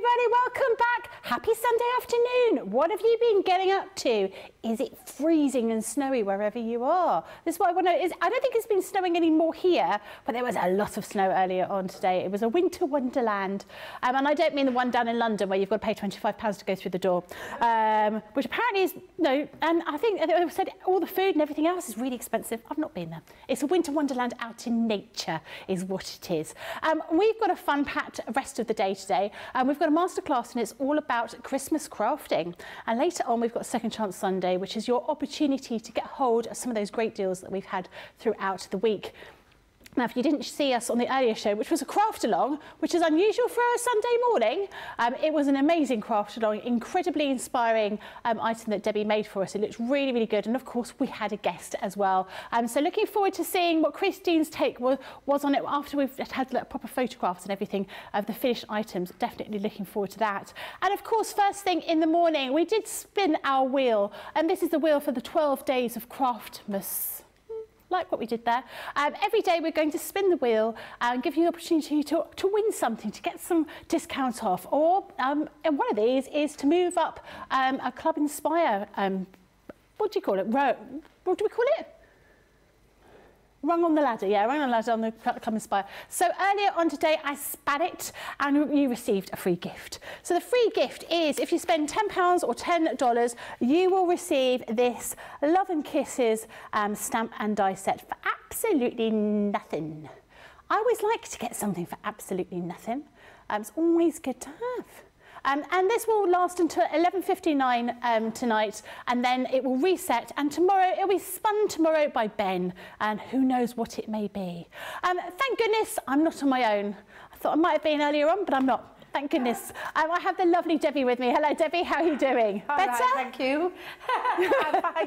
everybody, welcome back. Happy Sunday afternoon. What have you been getting up to? Is it freezing and snowy wherever you are? This is what I want to know. I don't think it's been snowing anymore here, but there was a lot of snow earlier on today. It was a winter wonderland. And I don't mean the one down in London where you've got to pay £25 to go through the door, which apparently is, no, and I think they said all the food and everything else is really expensive. I've not been there. It's a winter wonderland out in nature is what it is. We've got a fun-packed rest of the day today. We've got a masterclass and it's all about Christmas crafting. And later on, we've got Second Chance Sunday, which is your opportunity to get hold of some of those great deals that we've had throughout the week. Now, if you didn't see us on the earlier show, which was a craft along, which is unusual for a Sunday morning, it was an amazing craft along, incredibly inspiring item that Debbie made for us. It looked really, really good. And of course, we had a guest as well. So looking forward to seeing what Christine's take was on it after we've had like, proper photographs and everything of the finished items. Definitely looking forward to that. And of course, first thing in the morning, we did spin our wheel. And this is the wheel for the 12 days of Craftmas. Like what we did there. Every day we're going to spin the wheel and give you the opportunity to win something, to get some discounts off. Or and one of these is to move up a Club Inspire, what do you call it? What do we call it? Rung on the ladder, yeah, rung on the ladder on the Club Inspire. So earlier on today, I span it and you received a free gift. So the free gift is if you spend £10 or $10, you will receive this Love and Kisses stamp and die set for absolutely nothing. I always like to get something for absolutely nothing. It's always good to have. And this will last until 11:59 tonight, and then it will reset. And tomorrow, it'll be spun tomorrow by Ben, and who knows what it may be. Thank goodness I'm not on my own. I thought I might have been earlier on, but I'm not. Thank goodness. I have the lovely Debbie with me. Hello, Debbie. How are you doing? All better? Right, thank you. Fine.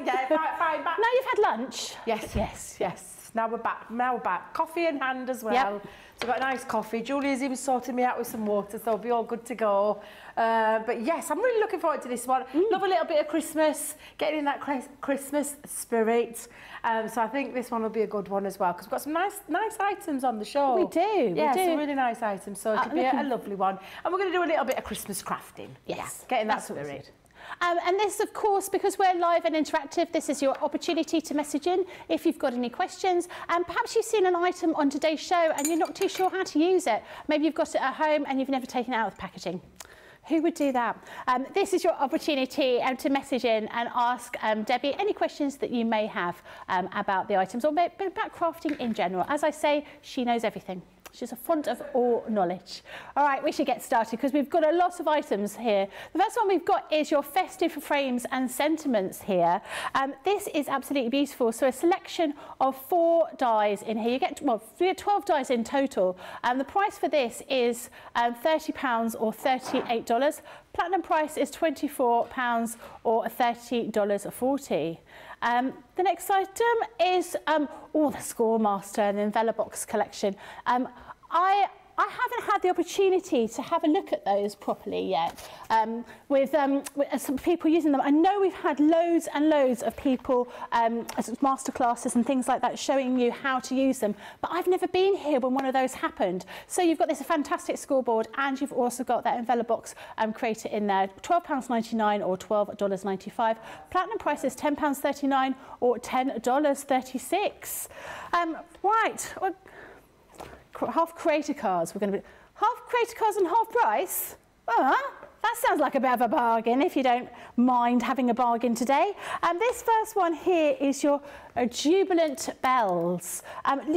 Now you've had lunch. Yes. Now we're back. Coffee in hand as well. Yep. So I've got a nice coffee. Julie's even sorted me out with some water, so we'll be all good to go. But yes, I'm really looking forward to this one. Love a little bit of Christmas, getting in that Christmas spirit. So I think this one will be a good one as well because we've got some nice items on the show. We do. Yeah, some really nice items. So it could be a lovely one. And we're going to do a little bit of Christmas crafting. Yes, yeah, getting that spirit. And this, of course, because we're live and interactive, this is your opportunity to message in if you've got any questions. And perhaps you've seen an item on today's show and you're not too sure how to use it. Maybe you've got it at home and you've never taken it out of the packaging. Who would do that? This is your opportunity to message in and ask Debbie any questions that you may have about the items or about crafting in general. As I say, she knows everything. She's a font of all knowledge. All right, we should get started because we've got a lot of items here. The first one we've got is your festive frames and sentiments here. This is absolutely beautiful. So a selection of 4 dies in here. You get, well, 12 dies in total. And the price for this is £30 or $38. Platinum price is £24 or $30.40. The next item is the Scoremaster and the Envelobox collection. I haven't had the opportunity to have a look at those properly yet with some people using them. I know we've had loads and loads of people as masterclasses and things like that showing you how to use them, but I've never been here when one of those happened. So you've got this fantastic scoreboard and you've also got that Envelobox creator in there, £12.99 or $12.95. Platinum price is £10.39 or $10.36. Right. Well, half creator cards. We're going to be half creator cards and half price. That sounds like a bit of a bargain if you don't mind having a bargain today. And this first one here is your Jubilant Bells.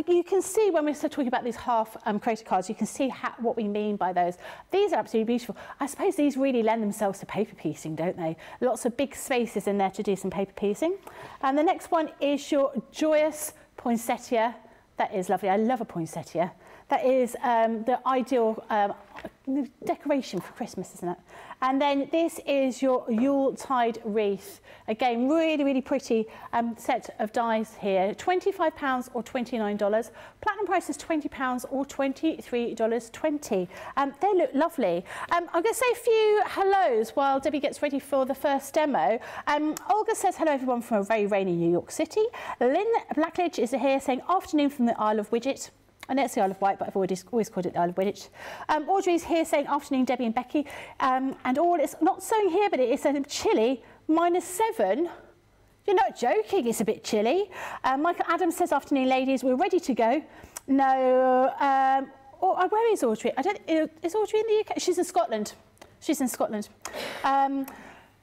You can see when we're talking about these half creator cards, you can see what we mean by those. These are absolutely beautiful. I suppose these really lend themselves to paper piecing, don't they? Lots of big spaces in there to do some paper piecing. And the next one is your Joyous Poinsettia. That is lovely. I love a poinsettia. That is the ideal decoration for Christmas, isn't it? And then this is your Yuletide wreath. Again, really, really pretty set of dies here. £25 or $29. Platinum price is £20 or $23.20. They look lovely. I'm going to say a few hellos while Debbie gets ready for the first demo. Olga says, hello everyone from a very rainy New York City. Lynn Blackledge is here saying, afternoon from the Isle of Wight. and that's the Isle of Wight, but I've always called it the Isle of Wight. Audrey's here saying, afternoon, Debbie and Becky, and all. It's not snowing here, but it is a chilly -7. You're not joking, it's a bit chilly. Michael Adams says, afternoon, ladies, we're ready to go. No, where is Audrey? I don't, is Audrey in the UK? She's in Scotland. She's in Scotland.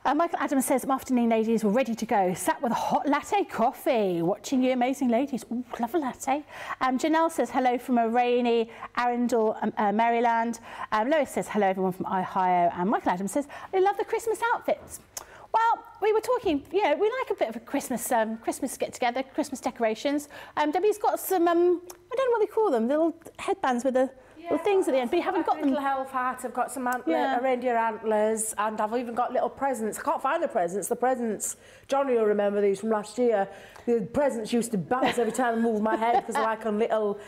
Michael Adams says, afternoon, ladies, we're ready to go. Sat with a hot latte coffee, watching you amazing ladies. Ooh, love a latte. Janelle says, hello from a rainy Arundel, Maryland. Lois says, hello, everyone from Ohio. And Michael Adams says, I love the Christmas outfits. Well, we were talking, you know, we like a bit of a Christmas Christmas get-together, Christmas decorations. Debbie's got some, I don't know what they call them, little headbands with the little things at the end, but you haven't got them. Little elf hats, I've got some reindeer antlers, and I've even got little presents. I can't find the presents, Johnny will remember these from last year. The presents used to bounce every time I moved my head, because they're like on little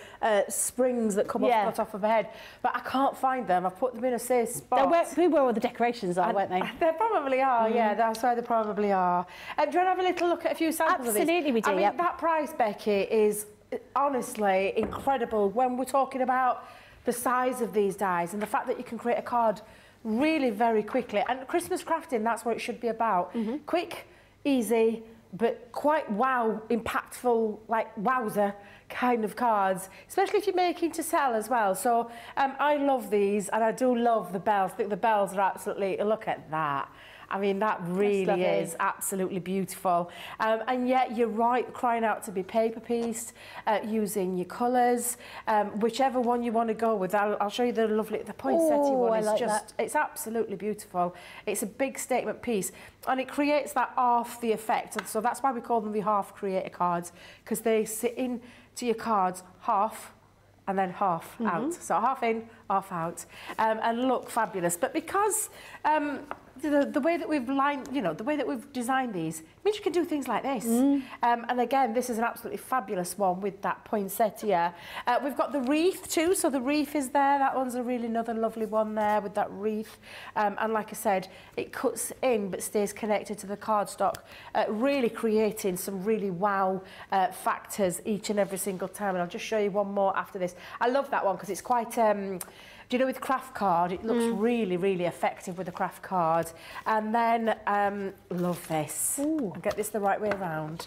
springs that come off of my head. But I can't find them, I've put them in a safe spot. They were all the decorations are, weren't they? They probably are, yeah, that's why they probably are. Do you want to have a little look at a few samples of these? Absolutely we do, I mean, that price, Becky, is honestly incredible when we're talking about the size of these dies and the fact that you can create a card really very quickly. And Christmas crafting, that's what it should be about. Mm-hmm. Quick, easy, but quite impactful, like wowzer kind of cards, especially if you're making to sell as well. So I love these, and I do love the bells. I think the bells are absolutely, look at that. I mean, that really is absolutely beautiful. And yet, you're right, crying out to be paper-pieced, using your colours, whichever one you want to go with. I'll show you the lovely, the poinsettia one. It's like just, it's absolutely beautiful. It's a big statement piece, and it creates that half the effect. And so that's why we call them the half creator cards, because they sit in to your cards half and then half out. So half in, half out, and look fabulous. But because the way that we've lined, you know, the way that we've designed these means you can do things like this. And again, this is an absolutely fabulous one with that poinsettia. We've got the wreath too, so the wreath is there. That one's a really another lovely one there with that wreath. And like I said, it cuts in but stays connected to the cardstock, really creating some really wow factors each and every single time. And I'll just show you one more after this. I love that one because it's quite... do you know, with craft card, it looks really, really effective with a craft card. And then, love this. Ooh. I'll get this the right way around.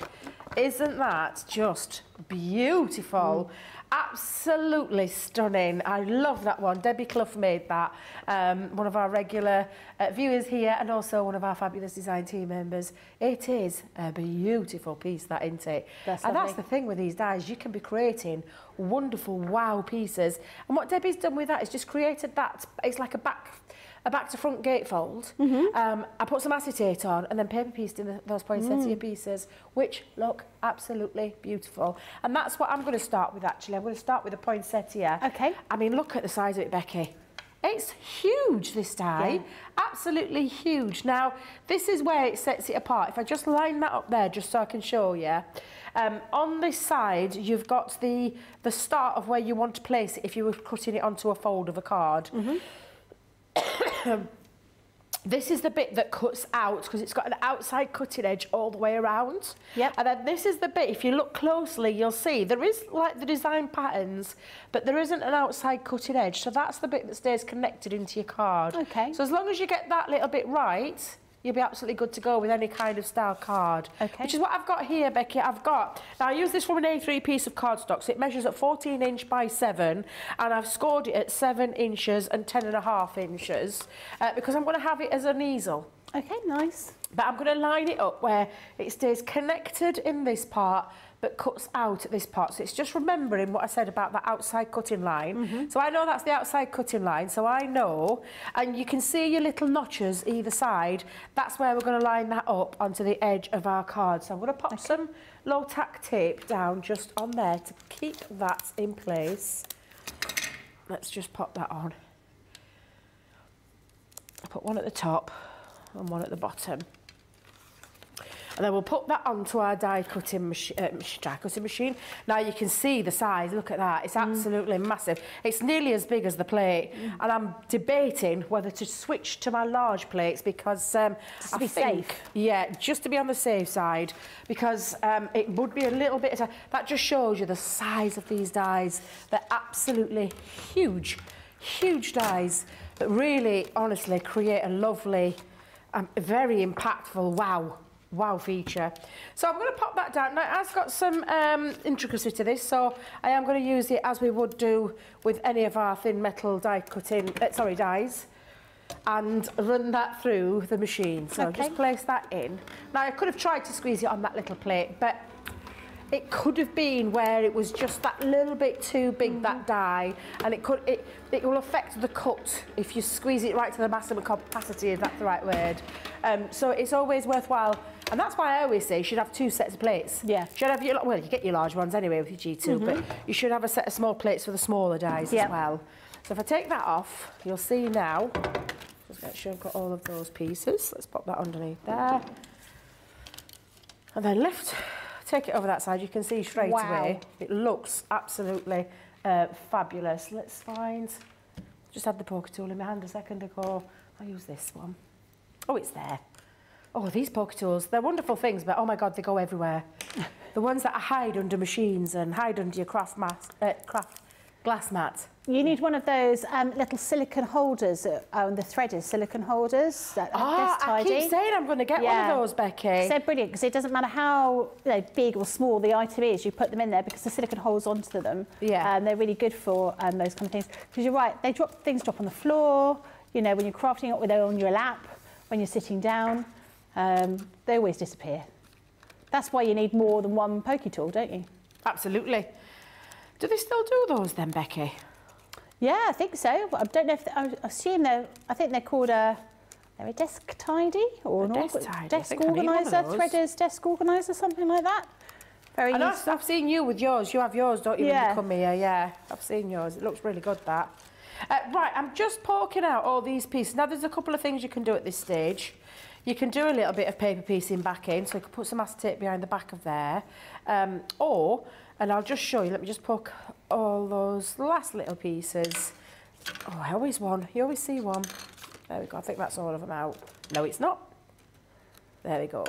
Isn't that just beautiful? Absolutely stunning. I love that one. Debbie Clough made that. One of our regular viewers here, and also one of our fabulous design team members. It is a beautiful piece, that, isn't it? That's and lovely. That's the thing with these dies. You can be creating wonderful wow pieces. And what Debbie's done with that is just created that. It's like a back to front gatefold. I put some acetate on and then paper pieced in those poinsettia pieces, which look absolutely beautiful. And that's what I'm going to start with, actually. I'm going to start with the poinsettia. Okay. I mean, look at the size of it, Becky. It's huge, this die. Yeah. Absolutely huge. Now, this is where it sets it apart. If I just line that up there, just so I can show you. On this side, you've got the start of where you want to place it if you were cutting it onto a fold of a card. This is the bit that cuts out because it's got an outside cutting edge all the way around. And then this is the bit, if you look closely, you'll see there is like the design patterns, but there isn't an outside cutting edge. So that's the bit that stays connected into your card. So as long as you get that little bit right, you'll be absolutely good to go with any kind of style card. Which is what I've got here, Becky. I've got, now I use this from an A3 piece of cardstock, so it measures at 14" by 7, and I've scored it at 7 inches and 10.5 inches, because I'm going to have it as an easel. Nice. But I'm going to line it up where it stays connected in this part, but cuts out at this part. So it's just remembering what I said about that outside cutting line. So I know that's the outside cutting line, so I know, and you can see your little notches either side. That's where we're going to line that up onto the edge of our card. So I'm going to pop some low tack tape down just on there to keep that in place. Let's just pop that on. I put one at the top and one at the bottom. And then we'll put that onto our die cutting machine. Now you can see the size, look at that, it's absolutely massive. It's nearly as big as the plate. And I'm debating whether to switch to my large plates because just to be safe. Yeah, just to be on the safe side, because it would be a little bit, that just shows you the size of these dies. They're absolutely huge, huge dies that really, honestly, create a lovely, very impactful wow feature. So I'm going to pop that down. Now, it has got some intricacy to this, so I am going to use it as we would do with any of our thin metal die cutting, dies, and run that through the machine. So okay. Just place that in. Now, I could have tried to squeeze it on that little plate, but it could have been where it was just that little bit too big, that die, and it will affect the cut if you squeeze it right to the maximum capacity, if that's the right word. So it's always worthwhile, and that's why I always say you should have two sets of plates. Yeah. You should have your, well, you get your large ones anyway with your G2, but you should have a set of small plates for the smaller dies as well. So if I take that off, you'll see now, just make sure I've got all of those pieces. Let's pop that underneath there. And then lift. Take it over that side, you can see straight away. It looks absolutely fabulous. Let's find, just had the poker tool in my hand a second ago. I'll use this one. Oh, it's there. Oh, these poker tools, they're wonderful things, but oh my God, they go everywhere. The ones that I hide under machines and hide under your craft glass mat. You need one of those little silicone holders, the threaders, silicone holders. That tidy. I keep saying I'm going to get one of those, Becky. So brilliant, because it doesn't matter how big or small the item is, you put them in there because the silicone holds onto them. Yeah. And they're really good for those kind of things. Because you're right, they drop, things drop on the floor, you know, when you're crafting it, they're on your lap, when you're sitting down, they always disappear. That's why you need more than one pokey tool, don't you? Absolutely. Do they still do those then, Becky? Yeah, I think so. I don't know if I assume they're. I think they're called a desk tidy or an desk organizer, threaders, desk organizer, something like that. Very useful. I've seen you with yours. You have yours, don't you? When you come here, yeah. I've seen yours. It looks really good. That. Right, I'm just poking out all these pieces. Now, there's a couple of things you can do at this stage. You can do a little bit of paper piecing back in, so you can put some acetate behind the back of there, or. And I'll just show you, let me just poke all those last little pieces. Oh, I always want, you always see one. There we go, I think that's all of them out. No, it's not. There we go.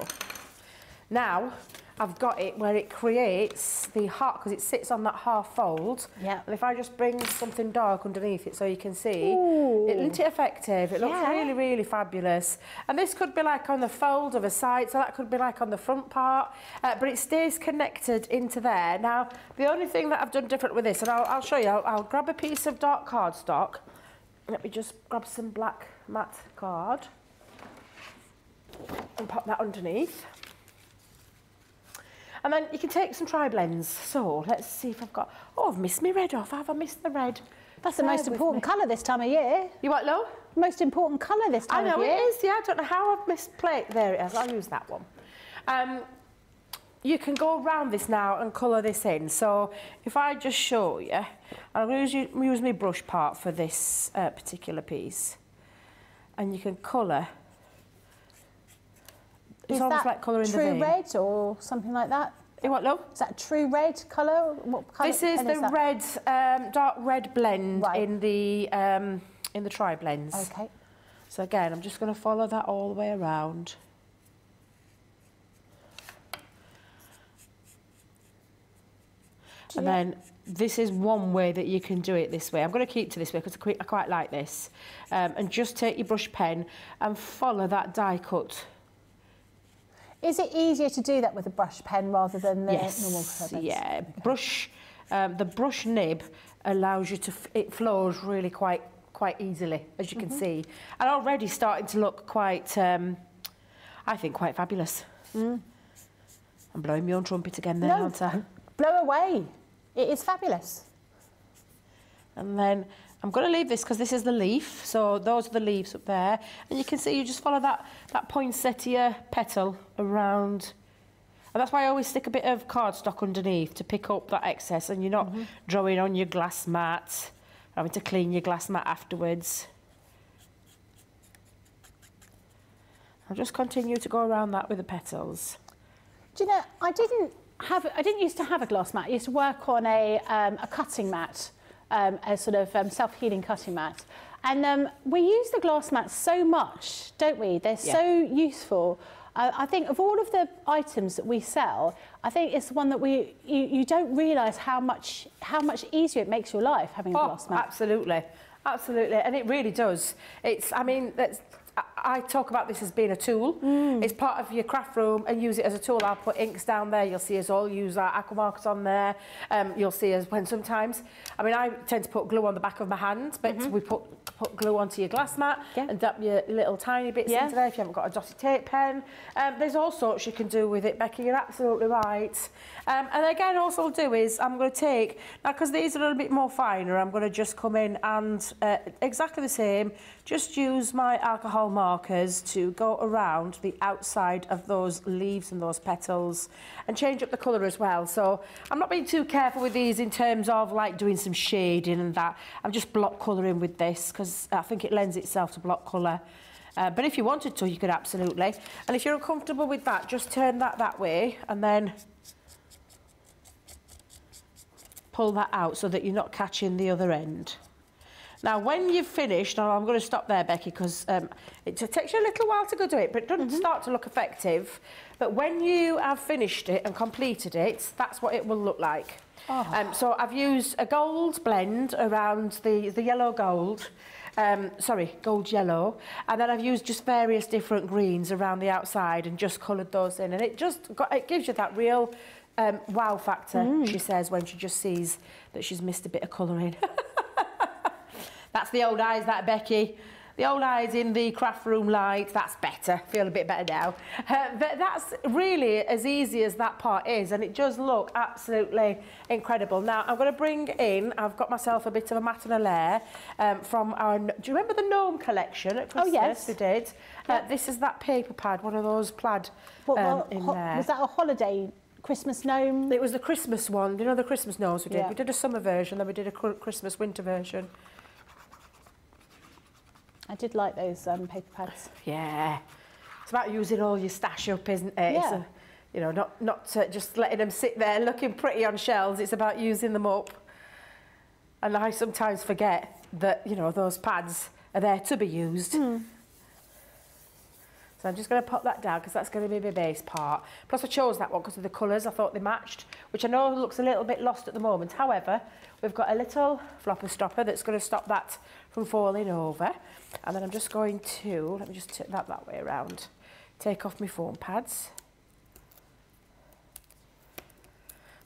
Now, I've got it where it creates the heart, because it sits on that half fold. Yeah. And if I just bring something dark underneath it so you can see, isn't it effective? It looks really, really fabulous. And this could be like on the fold of a side, so that could be like on the front part, but it stays connected into there. Now, the only thing that I've done different with this, and I'll show you, I'll grab a piece of dark cardstock. Let me just grab some black matte card and pop that underneath. And then you can take some tri-blends. So let's see if I've got... Oh, I've missed my red off. Have I missed the red? That's the most important colour this time of year. You what, Lo? Most important colour this time of year. I know it is, yeah. I don't know how I've missed plate. There it is. I'll use that one. You can go around this now and colour this in. So if I just show you... I'm going to use my brush part for this particular piece. And you can colour... It's almost like colouring the vein. True red or something like that? What, no? Is that true red colour? What colour? This is the red, dark red blend in the tri-blends. Okay. So again, I'm just going to follow that all the way around. And then this is one way that you can do it this way. I'm going to keep to this way because I quite like this. And just take your brush pen and follow that die cut. Is it easier to do that with a brush pen rather than the normal pens? Yeah, okay. Brush. The brush nib allows you to. It flows really quite easily, as you can see, and already starting to look quite. I think quite fabulous. I'm blowing my own trumpet again, there, aren't I? Blow away. It is fabulous. And then I'm going to leave this because this is the leaf. So those are the leaves up there. And you can see you just follow that poinsettia petal around. And that's why I always stick a bit of cardstock underneath to pick up that excess. And you're not drawing on your glass mat, having to clean your glass mat afterwards. I'll just continue to go around that with the petals. Do you know, I didn't used to have a glass mat. I used to work on a cutting mat, a sort of self-healing cutting mat. And we use the glass mats so much, don't we? They're so useful. I think of all of the items that we sell, I think it's the one that you don't realise how much easier it makes your life having a glass mat. Absolutely, absolutely, and it really does. It's, I mean, that's, I talk about this as being a tool. It's part of your craft room and use it as a tool. I'll put inks down there. You'll see us all use our aqua markers on there. You'll see us when sometimes... I mean, I tend to put glue on the back of my hand, but we put glue onto your glass mat and dab your little tiny bits into there if you haven't got a dotted tape pen. There's all sorts you can do with it, Becky. You're absolutely right. And again, all I'll do is I'm going to take... Now, because these are a little bit more finer, I'm going to just come in and exactly the same, just use my alcohol markers to go around the outside of those leaves and those petals and change up the colour as well. So I'm not being too careful with these in terms of like doing some shading and that. I'm just block colouring with this because I think it lends itself to block colour. But if you wanted to, you could absolutely. And if you're uncomfortable with that, just turn that way and then pull that out so that you're not catching the other end. Now, when you've finished, and I'm going to stop there, Becky, because it takes you a little while to go do it, but it doesn't start to look effective. But when you have finished it and completed it, that's what it will look like. Oh. So I've used a gold blend around the yellow gold, sorry, gold yellow, and then I've used just various different greens around the outside and just coloured those in. And it just it gives you that real wow factor, she says, when she just sees that she's missed a bit of colouring. That's the old eyes, that, Becky. The old eyes in the craft room light. That's better. Feel a bit better now. But that's really as easy as that part is, and it does look absolutely incredible. Now, I'm going to bring in... I've got myself a bit of a mat and a layer from our... Do you remember the gnome collection at Christmas? Oh, yes. We did. This is that paper pad, one of those plaid in there. Was that a holiday... Christmas gnome? It was the Christmas one. You know the Christmas gnomes we did? Yeah. We did a summer version, then we did a Christmas winter version. I did like those paper pads. Yeah. It's about using all your stash up, isn't it? Yeah. So, you know, not just letting them sit there looking pretty on shelves. It's about using them up. And I sometimes forget that, you know, those pads are there to be used. So I'm just going to pop that down because that's going to be my base part. Plus I chose that one because of the colours. I thought they matched, which I know looks a little bit lost at the moment. However, we've got a little flopper stopper that's going to stop that from falling over. And then I'm just going to, let me just tip that way around, take off my foam pads.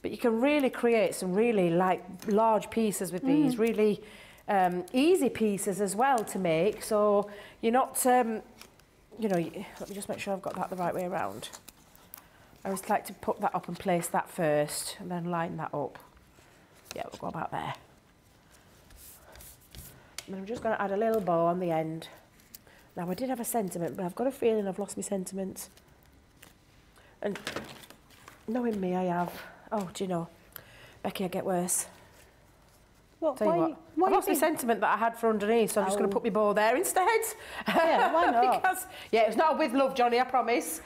But you can really create some really like large pieces with these, really easy pieces as well to make. So you're not, you know, let me just make sure I've got that the right way around. I always like to put that up and place that first and then line that up. Yeah, we'll go about there. And I'm just going to add a little bow on the end. Now, I did have a sentiment, but I've got a feeling I've lost my sentiment. And knowing me, I have. Oh, do you know, Becky, I get worse. What? Tell you what I lost my sentiment that I had for underneath, so I'm just going to put my bow there instead. Yeah, why not? Because, yeah, it's not with love, Johnny, I promise.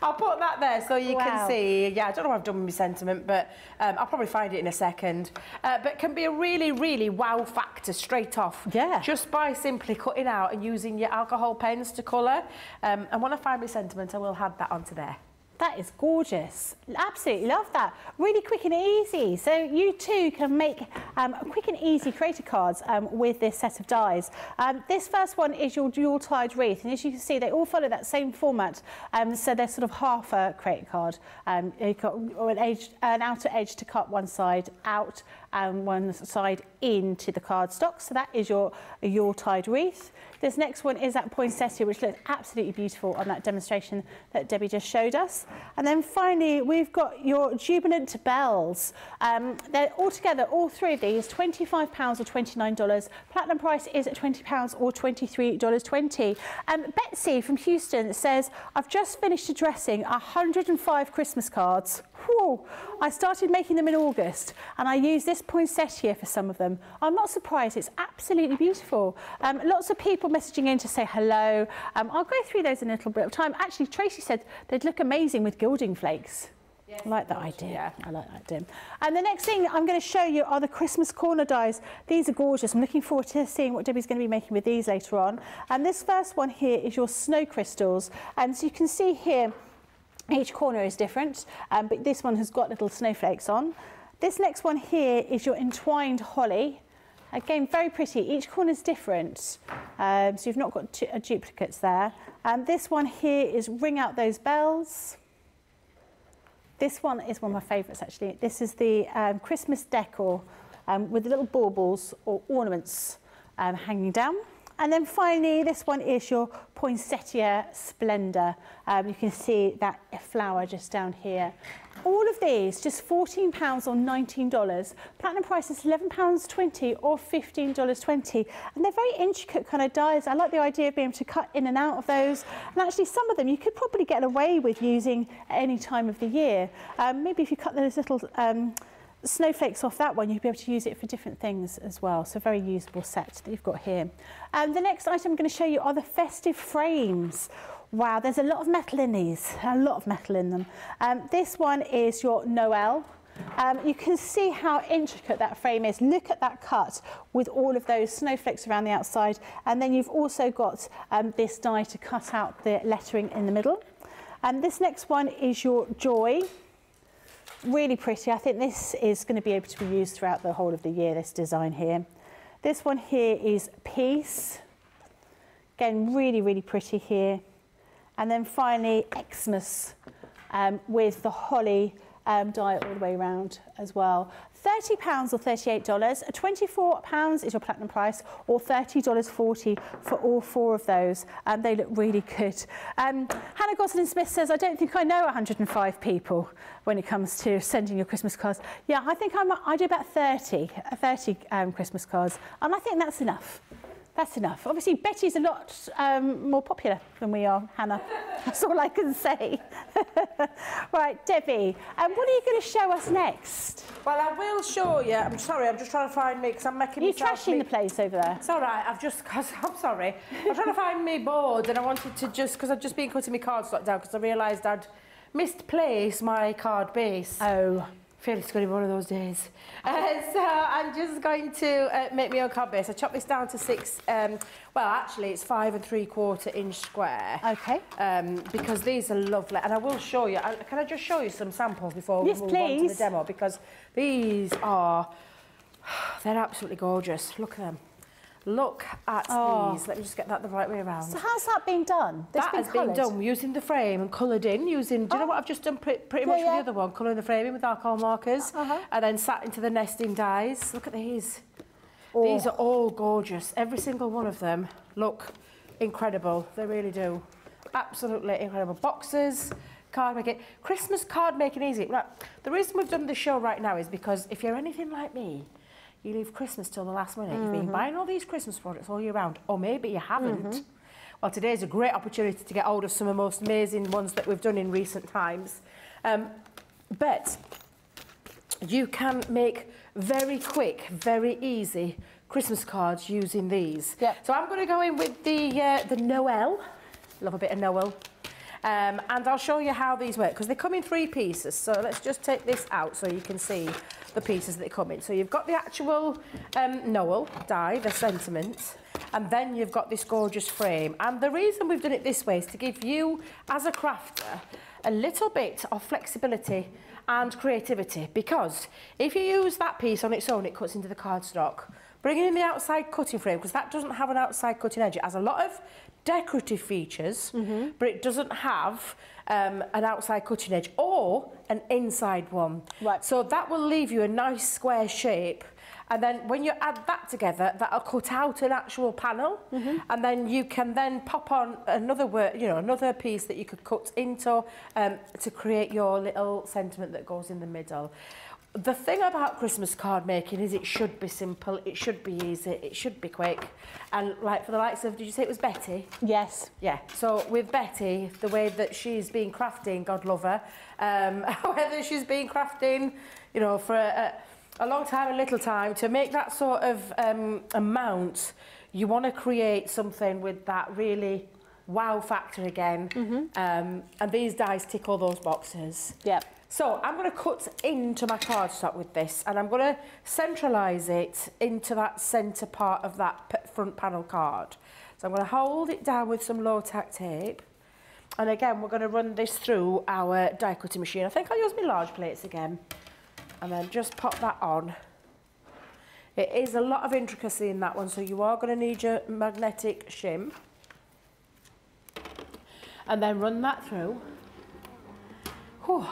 I'll put that there so you can see. Yeah, I don't know what I've done with my sentiment, but I'll probably find it in a second. But it can be a really, really wow factor straight off. Yeah. Just by simply cutting out and using your alcohol pens to colour. And when I find my sentiment, I will add that onto there. That is gorgeous. Absolutely love that. Really quick and easy. So you too can make quick and easy creator cards with this set of dies. This first one is your dual-tied wreath. And as you can see, they all follow that same format. So they're sort of half a creator card. You've got an outer edge to cut one side out and one side into the cardstock. So that is your Yuletide wreath. This next one is that poinsettia, which looks absolutely beautiful on that demonstration that Debbie just showed us. And then finally, we've got your jubilant bells. They're all together, all three of these, £25 or $29. Platinum price is at £20 or $23.20. Betsy from Houston says, I've just finished addressing 105 Christmas cards. Whoa. I started making them in August and I used this poinsettia for some of them. I'm not surprised, it's absolutely beautiful. Lots of people messaging in to say hello. I'll go through those in a little bit of time. Actually, Tracy said they'd look amazing with gilding flakes. Yes, I like that idea. Yeah. I like that idea. And the next thing I'm going to show you are the Christmas corner dies. These are gorgeous. I'm looking forward to seeing what Debbie's going to be making with these later on. And this first one here is your snow crystals. And so you can see here, each corner is different, but this one has got little snowflakes on. This next one here is your entwined holly. Again, very pretty. Each corner is different, so you've not got duplicates there. And this one here is ring out those bells. This one is one of my favourites, actually. This is the Christmas decor with the little baubles or ornaments hanging down. And then finally, this one is your poinsettia splendor. You can see that flower just down here. All of these, just £14 or $19. Platinum price is £11.20 or $15.20. And they're very intricate kind of dies. I like the idea of being able to cut in and out of those. And actually, some of them you could probably get away with using at any time of the year. Maybe if you cut those little snowflakes off that one, you'll be able to use it for different things as well. So very usable set that you've got here. The next item I'm going to show you are the festive frames. Wow, there's a lot of metal in these, a lot of metal in them. This one is your Noel. You can see how intricate that frame is. Look at that cut with all of those snowflakes around the outside. And then you've also got this die to cut out the lettering in the middle. And this next one is your Joy. Really pretty. I think this is going to be able to be used throughout the whole of the year, this design here. This one here is Peace. Again, really, really pretty here. And then finally, Xmas with the holly die all the way around as well. £30 or $38, £24 is your platinum price, or $30.40 for all four of those. They look really good. Hannah Gosselin-Smith says, I don't think I know 105 people when it comes to sending your Christmas cards. Yeah, I think I do about 30 Christmas cards, and I think that's enough. That's enough. Obviously, Betty's a lot more popular than we are, Hannah. That's all I can say. Right, Debbie, what are you going to show us next? Well, I will show you. I'm sorry, I'm just trying to find me, because I'm making you trashing the place over there. It's all right, I'm sorry. I'm trying to find me board, and I wanted to just, because I've just been cutting my cardstock down, because I realised I'd misplaced my card base. Oh. I feel it's going to be one of those days. So I'm just going to make my own card base. I chopped this down to 6, well, actually, it's 5 3/4 inch square. OK. Because these are lovely. And I will show you. Can I just show you some samples before we move on to the demo? Because these are, they're absolutely gorgeous. Look at them. Look at these. Let me just get that the right way around. So how's that being done? That has been done using the frame and coloured in. Using, do you know what I've just done pretty much with the other one? Colouring the frame in with alcohol markers and then sat into the nesting dies. Look at these. Oh. These are all gorgeous. Every single one of them look incredible. They really do. Absolutely incredible. Boxes, card making. Christmas card making easy. Right. The reason we've done the show right now is because if you're anything like me, you leave Christmas till the last minute. You've been buying all these Christmas products all year round, or maybe you haven't. Well, today's a great opportunity to get hold of some of the most amazing ones that we've done in recent times. But you can make very quick, very easy Christmas cards using these. Yep. So I'm going to go in with the Noel. Love a bit of Noel. And I'll show you how these work, because they come in 3 pieces. So let's just take this out so you can see the pieces that they come in. So you've got the actual Noel die, the sentiments, and then you've got this gorgeous frame. And the reason we've done it this way is to give you, as a crafter, a little bit of flexibility and creativity. Because if you use that piece on its own, it cuts into the cardstock. Bringing in the outside cutting frame, because that doesn't have an outside cutting edge. It has a lot of decorative features, but it doesn't have an outside cutting edge or an inside one. Right. So that will leave you a nice square shape. And then when you add that together, that'll cut out an actual panel. And then you can then pop on another work, you know, another piece that you could cut into to create your little sentiment that goes in the middle. The thing about Christmas card making is it should be simple, it should be easy, it should be quick. And like for the likes of, did you say it was Betty? Yes. Yeah, so with Betty, the way that she's been crafting, God love her, whether she's been crafting, you know, for a long time, a little time, to make that sort of amount, you want to create something with that really wow factor again. And these dies tick all those boxes. Yep. So I'm going to cut into my cardstock with this, and I'm going to centralise it into that centre part of that front panel card. So I'm going to hold it down with some low-tack tape, and again, we're going to run this through our die cutting machine. I think I'll use my large plates again, and then just pop that on. It is a lot of intricacy in that one, so you are going to need your magnetic shim. And then run that through. Whew.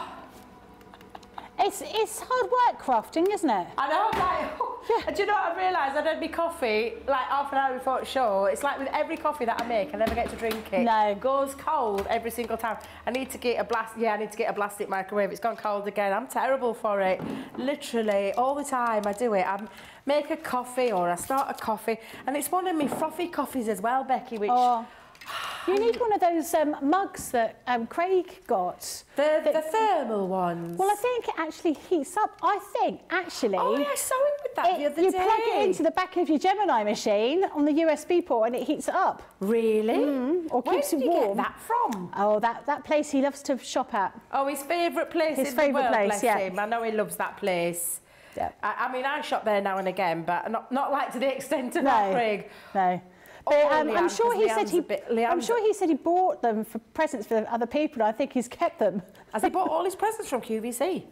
It's hard work crafting, isn't it? I know, like, yeah. Do you know what I've realised? I don't make coffee like half an hour before it's show. It's like with every coffee that I make, I never get to drink it. No. It goes cold every single time. I need to get a plastic microwave. It's gone cold again. I'm terrible for it. Literally, all the time I do it. I make a coffee or I start a coffee. And it's one of my frothy coffees as well, Becky, which... Oh. You need one of those mugs that Craig got. The thermal ones. Well, I think it actually heats up. I think, actually... Oh, yeah, I saw it with that the other day. You plug it into the back of your Gemini machine on the USB port and it heats it up. Really? Mm, or keeps it warm. Where did you get that from? Oh, that place he loves to shop at. Oh, his favourite place in the world, bless him. I know he loves that place. Yeah. I mean, I shop there now and again, but not like to the extent of that, Craig. No. But, I'm sure he said he bought them for presents for other people. I think he's kept them. Has he bought all his presents from QVC?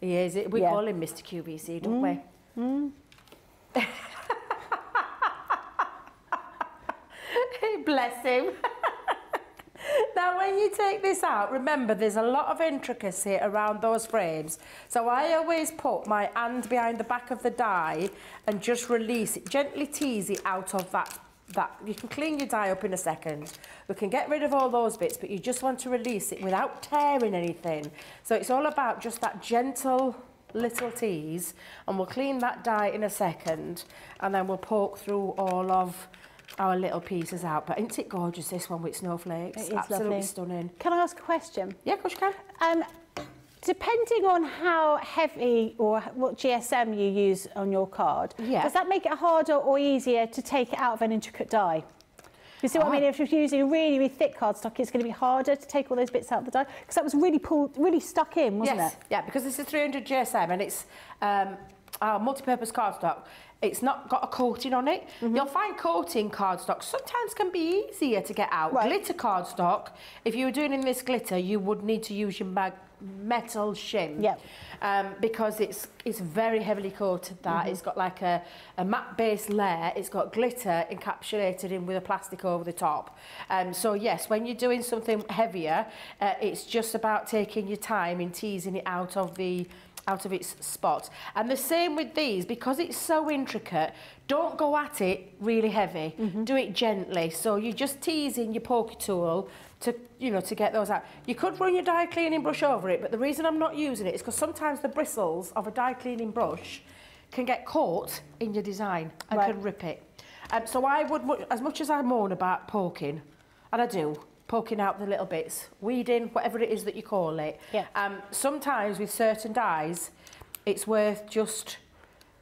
He is. We call him Mr. QVC, don't we? Mm. Bless him. Now, when you take this out, remember, there's a lot of intricacy around those frames. So I always put my hand behind the back of the die and just release it, gently tease it out of that. You can clean your die up in a second. We can get rid of all those bits, but you just want to release it without tearing anything. So it's all about just that gentle little tease, and we'll clean that die in a second, and then we'll poke through all of our little pieces out. But isn't it gorgeous, this one with snowflakes? It is absolutely lovely. Stunning. Can I ask a question? Yeah, of course you can. Depending on how heavy or what GSM you use on your card, does that make it harder or easier to take it out of an intricate die? You see what I mean? If you're using a really, really thick cardstock, it's going to be harder to take all those bits out of the die, because that was really stuck in, wasn't it? Yeah, because this is 300 GSM and it's our multi-purpose cardstock. It's not got a coating on it. You'll find coating cardstock sometimes can be easier to get out. Glitter cardstock, if you were doing in this glitter, you would need to use your metal shim. Because it's very heavily coated, that. It's got like a matte base layer. It's got glitter encapsulated in with a plastic over the top. So yes, when you're doing something heavier, it's just about taking your time in teasing it out of the its spot. And the same with these, because it's so intricate, don't go at it really heavy. Do it gently. So you're just teasing your poker tool to get those out. You could run your die cleaning brush over it, but the reason I'm not using it is because sometimes the bristles of a die cleaning brush can get caught in your design and can rip it. So I would, as much as I moan about poking, and I do, poking out the little bits, weeding, whatever it is that you call it. Sometimes with certain dyes, it's worth just,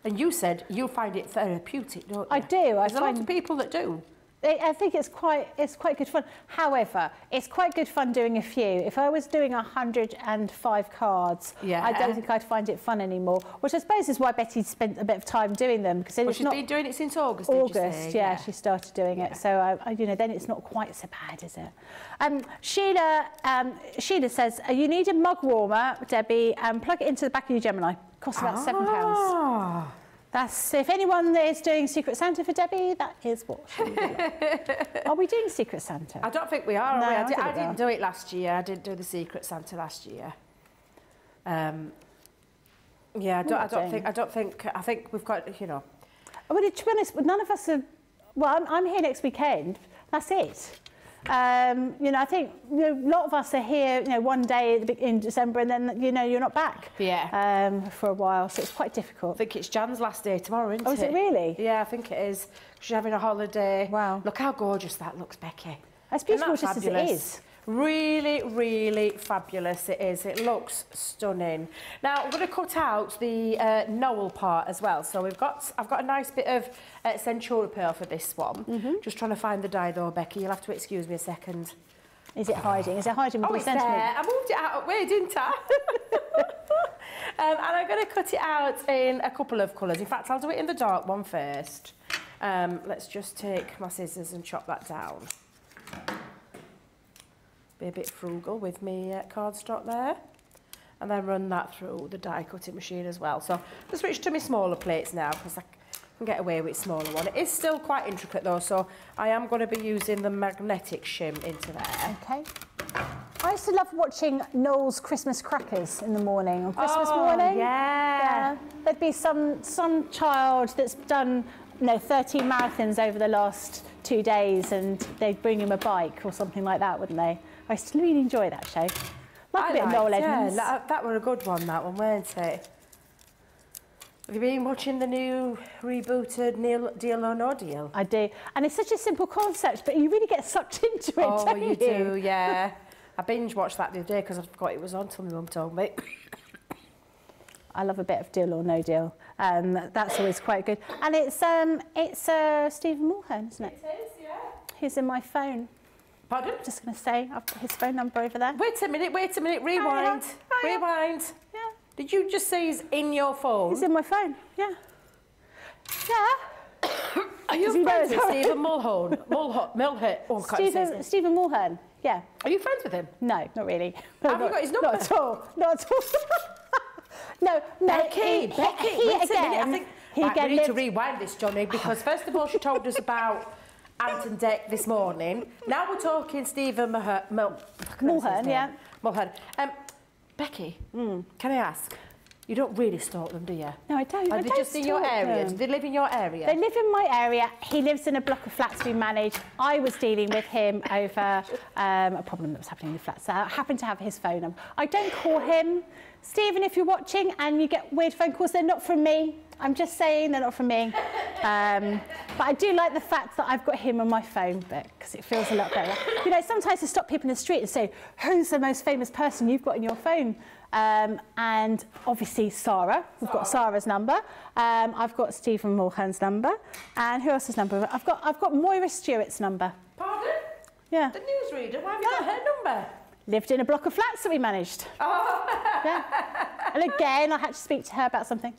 and you said you find it therapeutic, don't you? I do. There's a lot of people that do. I think it's quite good fun. However, it's quite good fun doing a few. If I was doing 105 cards, I don't think I'd find it fun anymore. Which I suppose is why Betty spent a bit of time doing them, because she's been doing it since August. August, she started doing it. So then it's not quite so bad, is it? Sheila says you need a mug warmer, Debbie, and plug it into the back of your Gemini. It costs about £7. That's, if anyone is doing Secret Santa for Debbie, that is what she Are we doing Secret Santa? I don't think we are. No, I didn't do it last year. I didn't do the Secret Santa last year. Yeah, I think we've got, you know. Well, to be honest, none of us are... Well, I'm here next weekend. That's it. You know, I think a lot of us are here, you know, one day in December and then, you know, you're not back. Yeah. For a while, so it's quite difficult. I think it's Jan's last day tomorrow, isn't it? Oh, is it really? Yeah, I think it is. She's having a holiday. Wow. Look how gorgeous that looks, Becky. That's beautiful, that just fabulous? As it is. Really, really fabulous it is. It looks stunning. Now, I'm going to cut out the Noel part as well. So I've got a nice bit of Centura pearl for this one. Just trying to find the dye though, Becky. You'll have to excuse me a second. Is it hiding? Is it hiding with the sentiment? Oh, it's there. I moved it out of the way, didn't I? And I'm going to cut it out in a couple of colours. In fact, I'll do it in the dark one first. Let's just take my scissors and chop that down. Be a bit frugal with me cardstock there, and then run that through the die cutting machine as well. So I'll switch to my smaller plates now because I can get away with smaller one. It is still quite intricate though, so I am going to be using the magnetic shim into there. Okay. I used to love watching Noel's Christmas crackers in the morning. On Christmas morning, yeah. There'd be some child that's done, you know, 13 marathons over the last 2 days, and they'd bring him a bike or something like that, wouldn't they? I still really enjoy that show. Like a bit of Noel Edmonds. Yeah, that were a good one, that one, weren't it? Have you been watching the new rebooted Deal or No Deal? I do. And it's such a simple concept, but you really get sucked into it, don't you? Oh, you do, yeah. I binge-watched that the other day because I forgot it was on till my mum told me. I love a bit of Deal or No Deal. That's always quite good. And it's Stephen Mulhern, isn't it? It is, yeah. He's in my phone. Pardon? I'm just going to say, I've got his phone number over there. Wait a minute, rewind. Rewind. Yeah. Did you just say he's in your phone? He's in my phone, yeah. Yeah. Are you friends with Stephen Mulhern? Stephen Mulhern, yeah. Are you friends with him? No, not really. No, have you got his number? Not at all. Not at all. No. Becky, wait a minute. I think we need to rewind this, Johnny, because first of all, she told us about Ant and Dec this morning. Now we're talking Stephen Mulhern, yeah. Mulhern. Becky, can I ask? You don't really stalk them, do you? No, I don't. Are they just in your area? Do they live in your area? They live in my area. He lives in a block of flats we manage. I was dealing with him over a problem that was happening in the flats. So I happened to have his phone number. I don't call him. Stephen, if you're watching and you get weird phone calls, they're not from me. I'm just saying they're not from me. But I do like the fact that I've got him on my phone book because it feels a lot better. You know, sometimes I stop people in the street and say, who's the most famous person you've got in your phone? And obviously Sarah. We've got Sarah's number. I've got Stephen Mulhern's number. And who else's number? I've got Moira Stewart's number. Pardon? Yeah. The newsreader. Why have you got her number? Lived in a block of flats that we managed. Oh. Yeah. And again, I had to speak to her about something.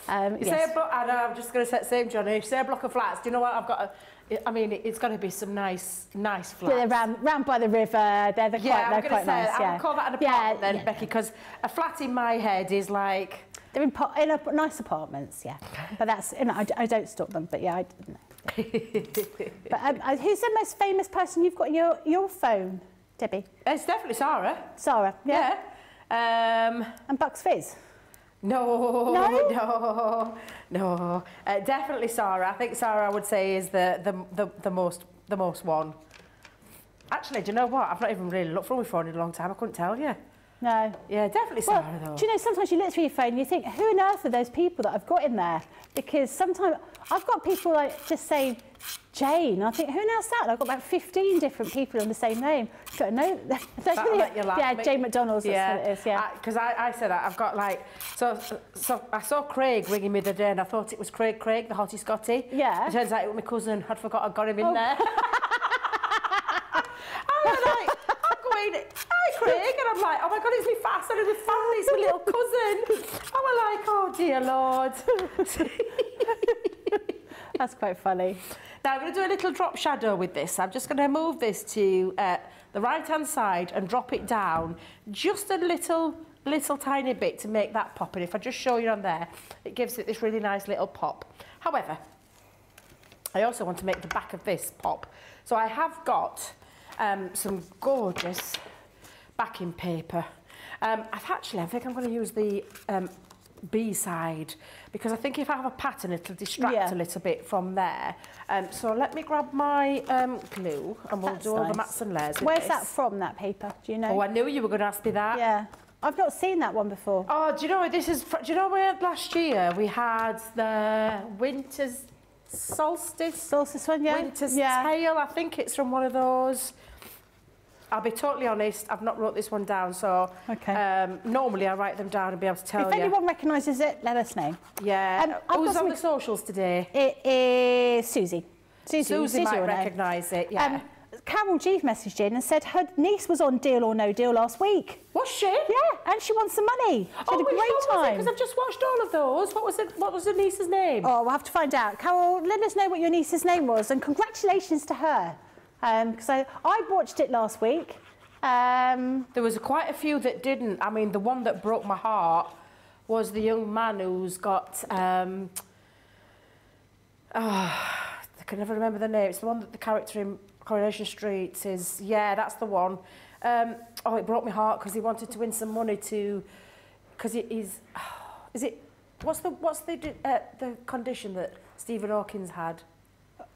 Say a block, I know, I'm just going to say the same, Johnny. You say a block of flats. Do you know what? I've got a, I mean, it's got to be some nice flats. They're round by the river. They're quite nice. I would call that an apartment then, Becky, because a flat in my head is like they're in nice apartments, yeah. But that's, you know, I don't stalk them, but yeah, I didn't. But who's the most famous person you've got in your phone, Debbie? It's definitely Sarah, yeah. And Bucks Fizz? No. Definitely Sarah. I think Sarah, I would say, is the most one. Actually, do you know what? I've not even really looked for my phone in a long time. I couldn't tell you. No. Yeah, definitely Sarah, though. Do you know, sometimes you look through your phone and you think, who on earth are those people that I've got in there? Because sometimes I've got people like just say Jane. I think, who else that? I've got about 15 different people on the same name. So no, yeah, Jane McDonald's. Yeah, that's what it is. Yeah, because I said that I've got like so I saw Craig ringing me the day and I thought it was Craig, the hottie Scotty. Yeah. It turns out it was my cousin. I'd forgot I got him in there. I was like, I'm going, hi Craig, and I'm like, oh my God, it's me fast, and it's my family, it's my little cousin. I was like, oh dear Lord. That's quite funny. Now I'm going to do a little drop shadow with this. I'm just going to move this to the right-hand side and drop it down just a little tiny bit to make that pop. And if I just show you on there, it gives it this really nice little pop. However, I also want to make the back of this pop. So I have got some gorgeous backing paper. I think I'm going to use the B side, because I think if I have a pattern it'll distract a little bit from there. So let me grab my glue and we'll do all the mats and layers. Where's that from, that paper? Do you know? Oh, I knew you were going to ask me that. Yeah. I've not seen that one before. Oh, do you know this is? Do you know where last year we had the winter's solstice? Solstice one, yeah. Winter's Tale. I think it's from one of those. I'll be totally honest, I've not wrote this one down, so normally I write them down and be able to tell you. If anyone recognises it, let us know. Yeah. Who's on the socials today? It is Susie. Susie might recognise it, yeah. Carol G messaged in and said her niece was on Deal or No Deal last week. Was she? Yeah, and she won some money. She had a great time. Because I've just watched all of those. What was it? What was her niece's name? Oh, we'll have to find out. Carol, let us know what your niece's name was, and congratulations to her. Because I watched it last week. There was quite a few that didn't. I mean, the one that broke my heart was the young man who's got... I can never remember the name. It's the one that the character in Coronation Street is... Yeah, that's the one. Oh, it broke my heart because he wanted to win some money to... Because it is... Is it... What's the condition that Stephen Hawkins had?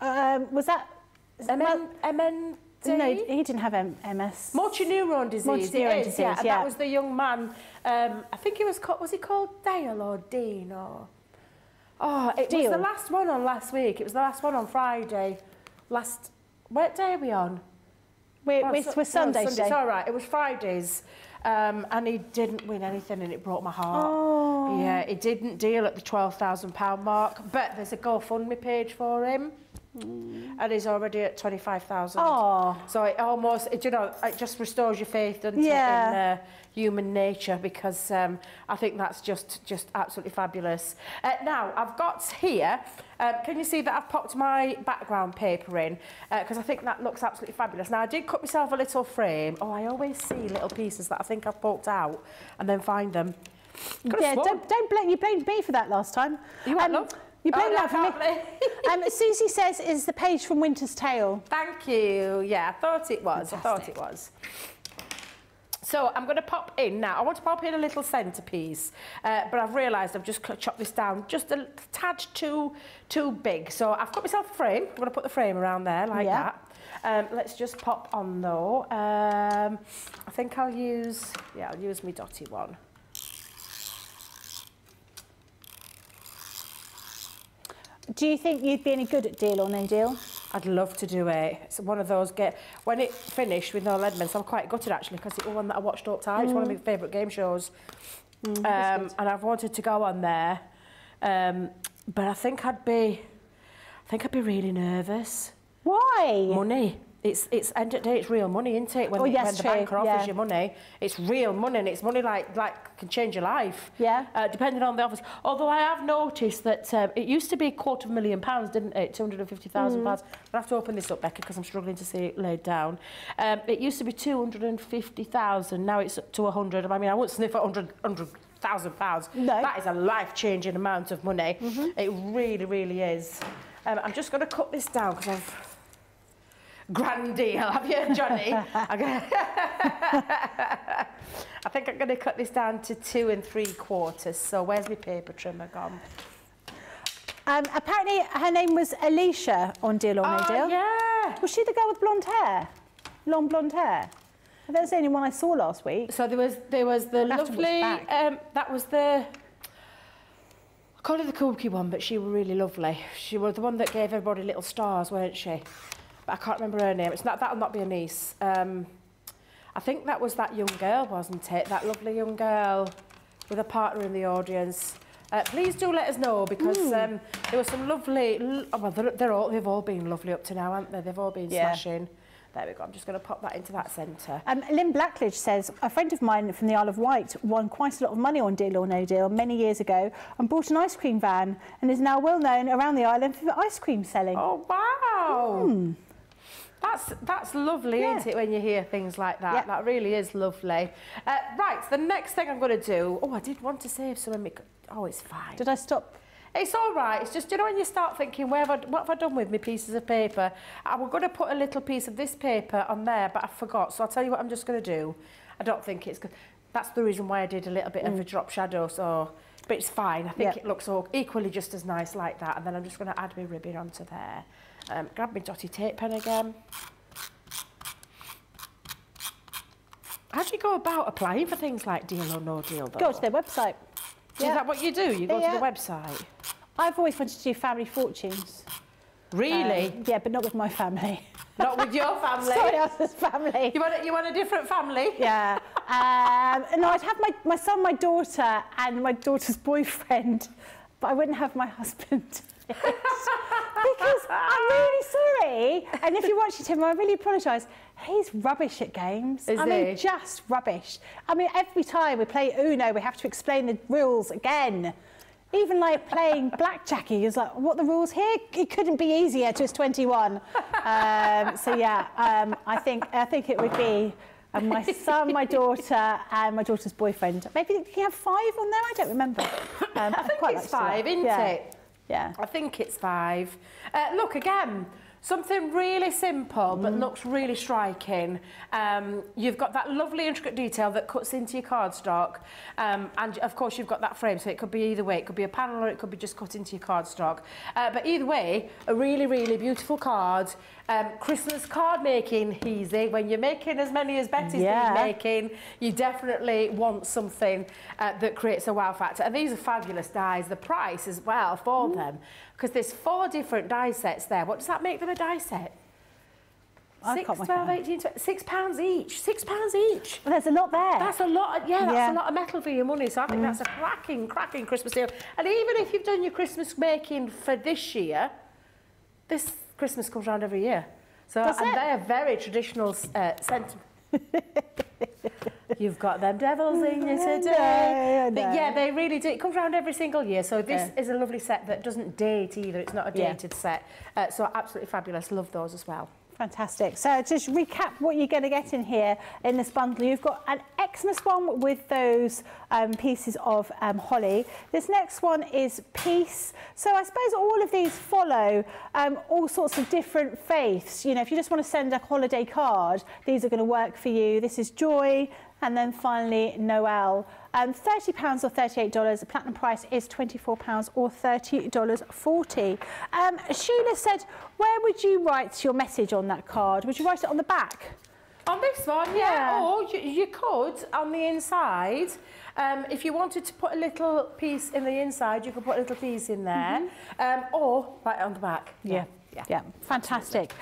Was that... MND? No, he didn't have MS. Motor neuron disease. Motor neuron disease, yeah. And that was the young man. I think he was called, was he called Dale or Dean or... Oh, it was the last one on last week. It was the last one on Friday. What day are we on? We're Sunday today. It's all right. It was Fridays. And he didn't win anything, and it broke my heart. Oh. Yeah, he didn't deal at the £12,000 mark, but there's a GoFundMe page for him. Mm. And he's already at 25,000. Oh, so it almost—you know—it just restores your faith, doesn't it, in human nature? Because I think that's just absolutely fabulous. Now I've got here. Can you see that I've popped my background paper in? Because I think that looks absolutely fabulous. Now I did cut myself a little frame. Oh, I always see little pieces that I think I've poked out and then find them. Yeah, don't blame you. Blamed me for that last time. You went love. You played that for me. Susie says, "Is the page from Winter's Tale?" Thank you. Yeah, I thought it was. Fantastic. I thought it was. So I'm going to pop in now. I want to pop in a little centrepiece, but I've realised I've just chopped this down just a tad too big. So I've got myself a frame. I'm going to put the frame around there like that. Let's just pop on though. I think I'll use my dotty one. Do you think you'd be any good at Deal or No Deal? I'd love to do it. It's one of those when it finished with Noel Edmonds, I'm quite gutted actually because it was one that I watched all the time. It's one of my favourite game shows, and I've wanted to go on there, but I think I'd be really nervous. Why? Money. It's end of the day, it's real money, isn't it? When the banker offers you money, it's real money, and it's money like can change your life. Yeah. Depending on the office. Although I have noticed that it used to be £250,000, didn't it? £250,000. I have to open this up, Becky, because I'm struggling to see it laid down. It used to be 250,000. Now it's up to 100. I mean, I wouldn't sniff at 100,000 pounds. No. That is a life-changing amount of money. It really, really is. I'm just going to cut this down because I've. Grand deal, have you, Johnny? I think I'm going to cut this down to 2 3/4. So where's my paper trimmer gone? Apparently her name was Alicia on Deal or No Deal. Yeah. Was she the girl with blonde hair? Long blonde hair? That's the only one I saw last week. So there was the lovely... that was the... I call her the kooky one, but she was really lovely. She was the one that gave everybody little stars, weren't she? But I can't remember her name. It's not, that'll not be a niece. I think that was that young girl, wasn't it? That lovely young girl with a partner in the audience. Please do let us know, because there were some lovely... they've all been lovely up to now, haven't they? They've all been smashing. There we go. I'm just going to pop that into that centre. Lynn Blackledge says, a friend of mine from the Isle of Wight won quite a lot of money on Deal or No Deal many years ago and bought an ice cream van and is now well known around the island for ice cream selling. Oh, wow. Mm. That's lovely, isn't it, when you hear things like that? Yeah. That really is lovely. Right, the next thing I'm going to do... Oh, I did want to save some... Oh, it's fine. Did I stop? It's all right. It's just, you know, when you start thinking, what have I done with my pieces of paper? I was going to put a little piece of this paper on there, but I forgot. So I'll tell you what I'm just going to do. I don't think it's good. that's the reason why I did a little bit of a drop shadow. So, but it's fine. I think it looks all equally just as nice like that. And then I'm just going to add my ribbon onto there. Grab my dotty tape pen again. How do you go about applying for things like Deal or No Deal, though? Go to their website. Yeah. Is that what you do? You go to the website? I've always wanted to do family fortunes. Really? Yeah, but not with my family. Not with your family? Somebody else's family. You want a different family? Yeah. No, I'd have my son, my daughter, and my daughter's boyfriend, but I wouldn't have my husband. Because I'm really sorry, and if you're watching him, I really apologise. He's rubbish at games. I mean, just rubbish. I mean, every time we play Uno, we have to explain the rules again. Even like playing blackjack, he was like, "What the rules here?" It couldn't be easier to his 21. So yeah, I think it would be my son, my daughter, and my daughter's boyfriend. Maybe you have 5 on there. I don't remember. I think it's 5, isn't it? Yeah. I think it's 5. Look, again, something really simple but looks really striking. You've got that lovely intricate detail that cuts into your cardstock. And, of course, you've got that frame, so it could be either way. It could be a panel or it could be just cut into your cardstock. But either way, a really, really beautiful card. Christmas card making easy. When you're making as many as Betty's been making, you definitely want something that creates a wow factor. And these are fabulous dies. The price as well for them, because there's 4 different die sets there. What does that make them a die set? 6, 12, 18, 20, £6 each. £6 each. Well, there's a lot there. That's a lot. That's a lot of metal for your money. So I think that's a cracking, cracking Christmas deal. And even if you've done your Christmas making for this year, this Christmas comes round every year. So they are very traditional sentiment. You've got them devils in you today. No. But yeah, they really do. It comes round every single year. So this is a lovely set that doesn't date either. It's not a dated set. So absolutely fabulous. Love those as well. Fantastic. So just recap what you're going to get in here in this bundle. You've got an Xmas one with those pieces of holly. This next one is peace. So I suppose all of these follow all sorts of different faiths. You know, if you just want to send a holiday card, these are going to work for you. This is joy. And then finally, Noel. £30 or $38. The platinum price is £24 or $30.40. Sheila said, where would you write your message on that card? Would you write it on the back? On this one, yeah. Or you could on the inside. If you wanted to put a little piece in the inside, you could put a little piece in there. Or write it on the back. Yeah, fantastic.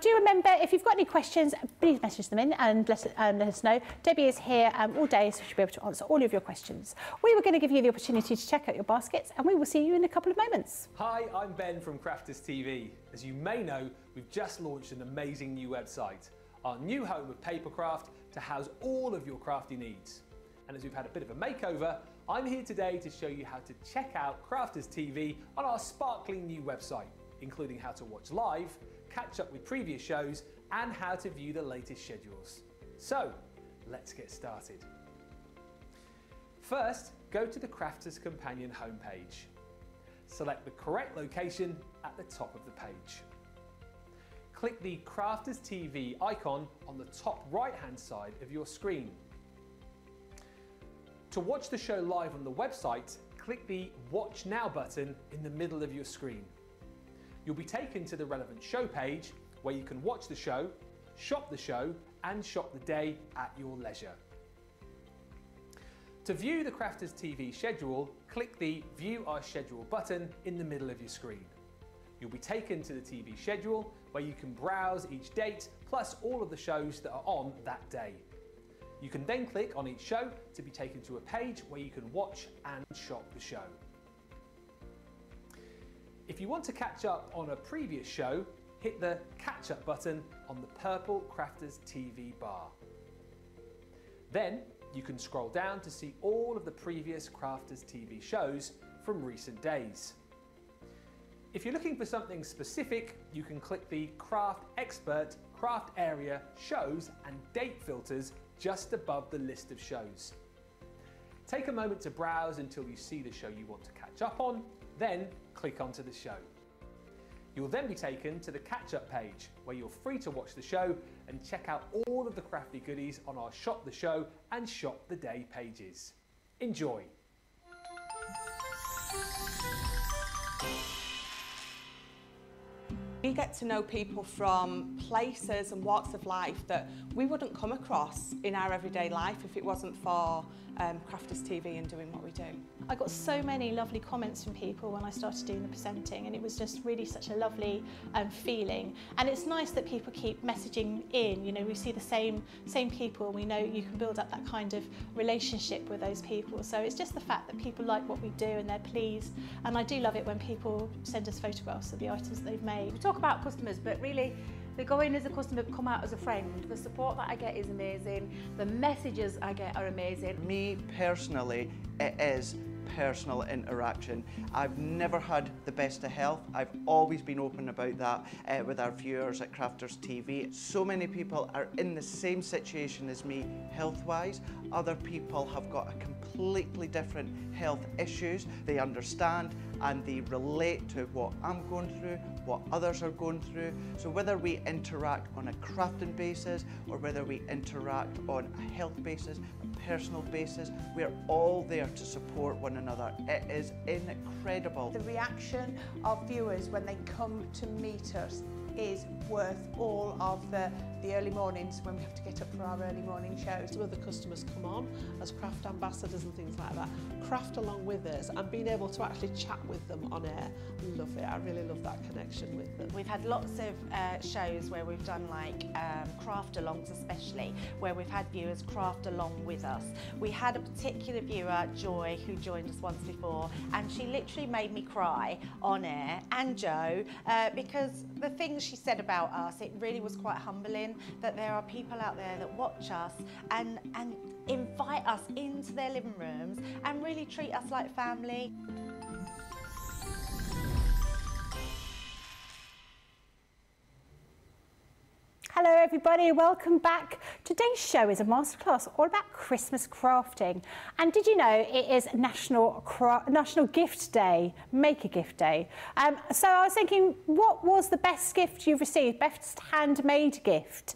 Do remember, if you've got any questions, please message them in and let us know. Debbie is here all day, so she'll be able to answer all of your questions. We were going to give you the opportunity to check out your baskets, and we will see you in a couple of moments. Hi, I'm Ben from Crafters TV. As you may know, we've just launched an amazing new website, our new home of papercraft, to house all of your crafty needs. And as we've had a bit of a makeover, I'm here today to show you how to check out Crafters TV on our sparkling new website, including how to watch live, catch up with previous shows, and how to view the latest schedules. So, let's get started. First, go to the Crafters Companion homepage. Select the correct location at the top of the page. Click the Crafters TV icon on the top right-hand side of your screen. To watch the show live on the website, click the Watch Now button in the middle of your screen. You'll be taken to the relevant show page where you can watch the show, shop the show, and shop the day at your leisure. To view the Crafters TV schedule, click the View Our Schedule button in the middle of your screen. You'll be taken to the TV schedule where you can browse each date plus all of the shows that are on that day. You can then click on each show to be taken to a page where you can watch and shop the show. If you want to catch up on a previous show, hit the Catch Up button on the purple Crafters TV bar. Then you can scroll down to see all of the previous Crafters TV shows from recent days. If you're looking for something specific, you can click the Craft Expert, Craft Area, Shows and Date filters just above the list of shows. Take a moment to browse until you see the show you want to catch up on, then click onto the show. You'll then be taken to the catch-up page, where you're free to watch the show and check out all of the crafty goodies on our Shop the Show and Shop the Day pages. Enjoy! We get to know people from places and walks of life that we wouldn't come across in our everyday life if it wasn't for Crafters TV and doing what we do. I got so many lovely comments from people when I started doing the presenting, and it was just really such a lovely feeling. And it's nice that people keep messaging in, you know, we see the same people, and we know you can build up that kind of relationship with those people. So it's just the fact that people like what we do and they're pleased. And I do love it when people send us photographs of the items they've made. We talk about customers, but really they go in as a customer, come out as a friend. The support that I get is amazing. The messages I get are amazing. Me personally, it is personal interaction. I've never had the best of health. I've always been open about that with our viewers at Crafters TV. So many people are in the same situation as me health-wise. Other people have got a completely different health issues. They understand and they relate to what I'm going through, what others are going through. So whether we interact on a crafting basis or whether we interact on a health basis, a personal basis, we're all there to support one another. It is incredible. The reaction of viewers when they come to meet us is worth all of the early mornings when we have to get up for our early morning shows. Some of the customers come on as craft ambassadors and things like that, craft along with us, and being able to actually chat with them on air. Love it, I really love that connection with them. We've had lots of shows where we've done like craft alongs, especially, where we've had viewers craft along with us. We had a particular viewer, Joy, who joined us once before, and she literally made me cry on air, and Joe, because the things she said about us, it really was quite humbling that there are people out there that watch us and invite us into their living rooms and really treat us like family. Hello everybody, welcome back. Today's show is a masterclass all about Christmas crafting. And did you know it is National Gift Day, Make a Gift Day. So I was thinking, what was the best gift you've received, best handmade gift?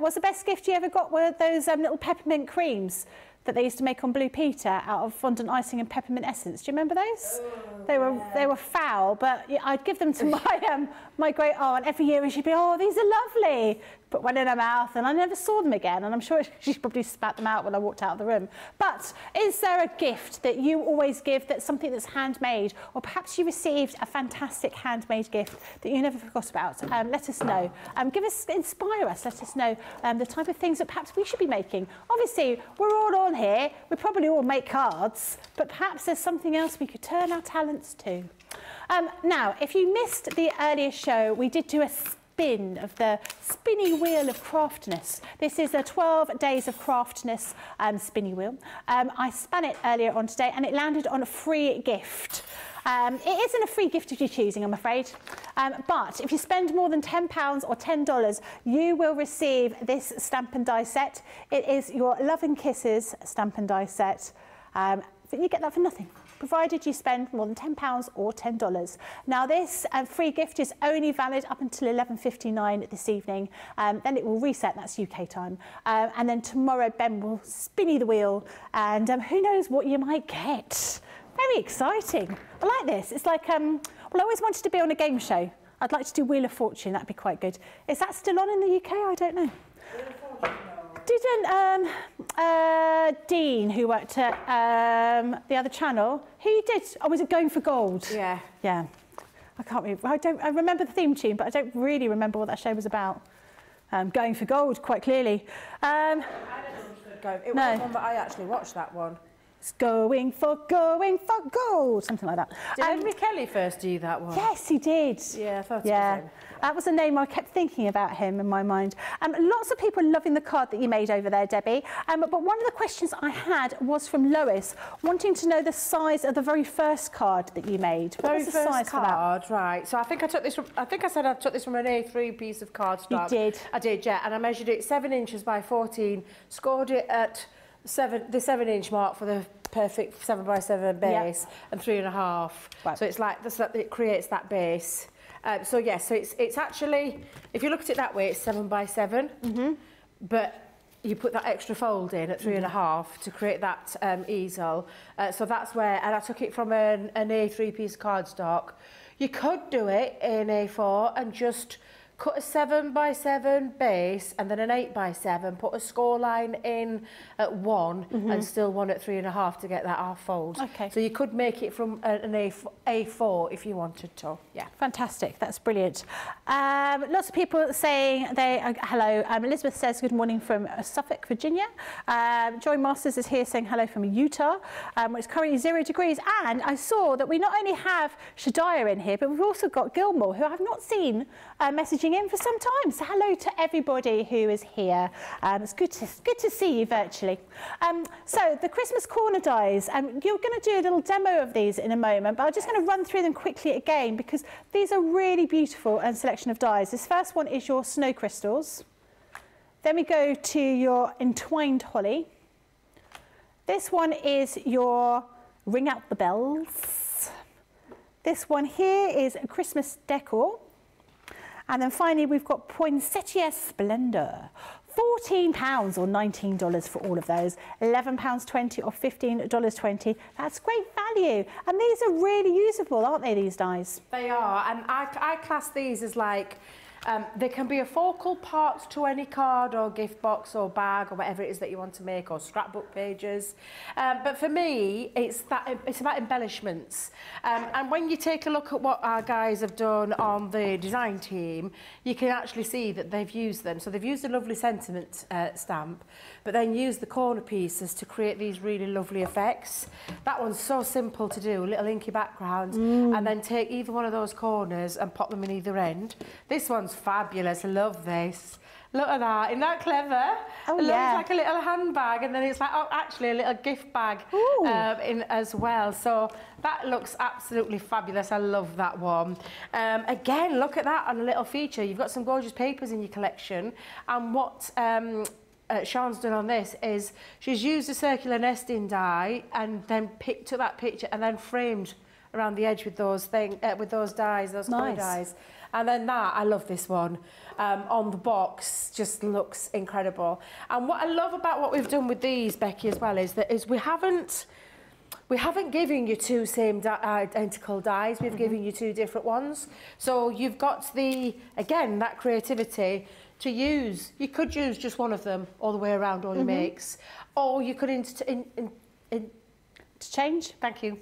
Was the best gift you ever got one of those little peppermint creams that they used to make on Blue Peter out of fondant icing and peppermint essence? Do you remember those? Oh, they were foul, but I'd give them to my my great aunt every year, and she'd be, oh, these are lovely. Put one in her mouth, and I never saw them again, and I'm sure she probably spat them out when I walked out of the room. But is there a gift that you always give that's something that's handmade, or perhaps you received a fantastic handmade gift that you never forgot about? Let us know. Inspire us, let us know the type of things that perhaps we should be making. Obviously, we're all on here, we probably all make cards, but perhaps there's something else we could turn our talents to. Now, if you missed the earlier show, we did do a spin of the spinny wheel of craftness. This is a 12 days of craftness spinny wheel. I spun it earlier on today and it landed on a free gift. It isn't a free gift of your choosing, I'm afraid, but if you spend more than £10 or $10, you will receive this stamp and die set. It is your Love and Kisses stamp and die set. You get that for nothing, provided you spend more than £10 or $10. Now, this free gift is only valid up until 11:59 this evening. Then it will reset, that's UK time. And then tomorrow, Ben will spinny the wheel, and who knows what you might get. Very exciting. I like this. It's like, well, I always wanted to be on a game show. I'd like to do Wheel of Fortune, that'd be quite good. Is that still on in the UK? I don't know. Wheel of Fortune, no. Didn't Dean, who worked at the other channel, he did, oh, was it Going for Gold? Yeah. Yeah. I can't remember. I remember the theme tune, but I don't really remember what that show was about. Going for Gold, quite clearly. I don't know if it was the one that I actually watched, that one. It's going for gold, something like that. Did Henry Kelly first do that one? Yes, he did. Yeah, I thought it was him. That was a name I kept thinking about him in my mind. Lots of people loving the card that you made over there, Debbie. But one of the questions I had was from Lois, wanting to know the size of the very first card that you made. What was the size card, for that? Right. So I think I took this from, I think I said I took this from an A3 piece of cardstock. You did. I did, yeah. And I measured it 7 inches by 14, scored it at the 7-inch mark for the perfect 7 by 7 base, yep, and 3.5. Right. So it's like it creates that base. So yeah, so it's actually, if you look at it that way, it's 7 by 7. Mm-hmm. But you put that extra fold in at 3.5 to create that easel. So that's where, and I took it from an A3 piece cardstock. You could do it in A4 and just cut a 7 by 7 base and then an 8 by 7, put a score line in at 1 and still 1 at 3.5 to get that half fold. Okay. So you could make it from an A4 if you wanted to. Yeah. Fantastic. That's brilliant. Lots of people saying they are, hello. Elizabeth says good morning from Suffolk, Virginia. Joy Masters is here saying hello from Utah, where it's currently 0 degrees. And I saw that we not only have Shadiah in here, but we've also got Gilmore, who I have not seen messaging in for some time. So hello to everybody who is here. It's good to see you virtually. So the Christmas corner dies, you're going to do a little demo of these in a moment, but I'm just going to run through them quickly again because these are really beautiful and selection of dies. This first one is your snow crystals. Then we go to your entwined holly. This one is your ring out the bells. This one here is a Christmas decor. And then finally, we've got Poinsettia Splendour. £14 or $19 for all of those. £11.20 or $15.20. That's great value. And these are really usable, aren't they, these dies? They are. And I class these as like, they can be a focal part to any card or gift box or bag or whatever it is that you want to make, or scrapbook pages. But for me, it's about embellishments. And when you take a look at what our guys have done on the design team, you can actually see that they've used them. So they've used a lovely sentiment stamp, but then used the corner pieces to create these really lovely effects. That one's so simple to do, a little inky background, and then take either one of those corners and pop them in either end. This one's fabulous. I love this. Look at that. Isn't that clever? Oh, yeah. It's like a little handbag, and then it's like, oh, actually a little gift bag in as well. So that looks absolutely fabulous. I love that one. Again, look at that on a little feature. You've got some gorgeous papers in your collection, and what Sean's done on this is she's used a circular nesting die and then picked up that picture and then framed around the edge with those dies, those colour dies. And then that, I love this one, on the box, just looks incredible. And what I love about what we've done with these, Becky, as well, is that we haven't given you two same identical dies, we've given you two different ones. So you've got again, that creativity to use. You could use just one of them all the way around all your makes, or you could interchange. Thank you.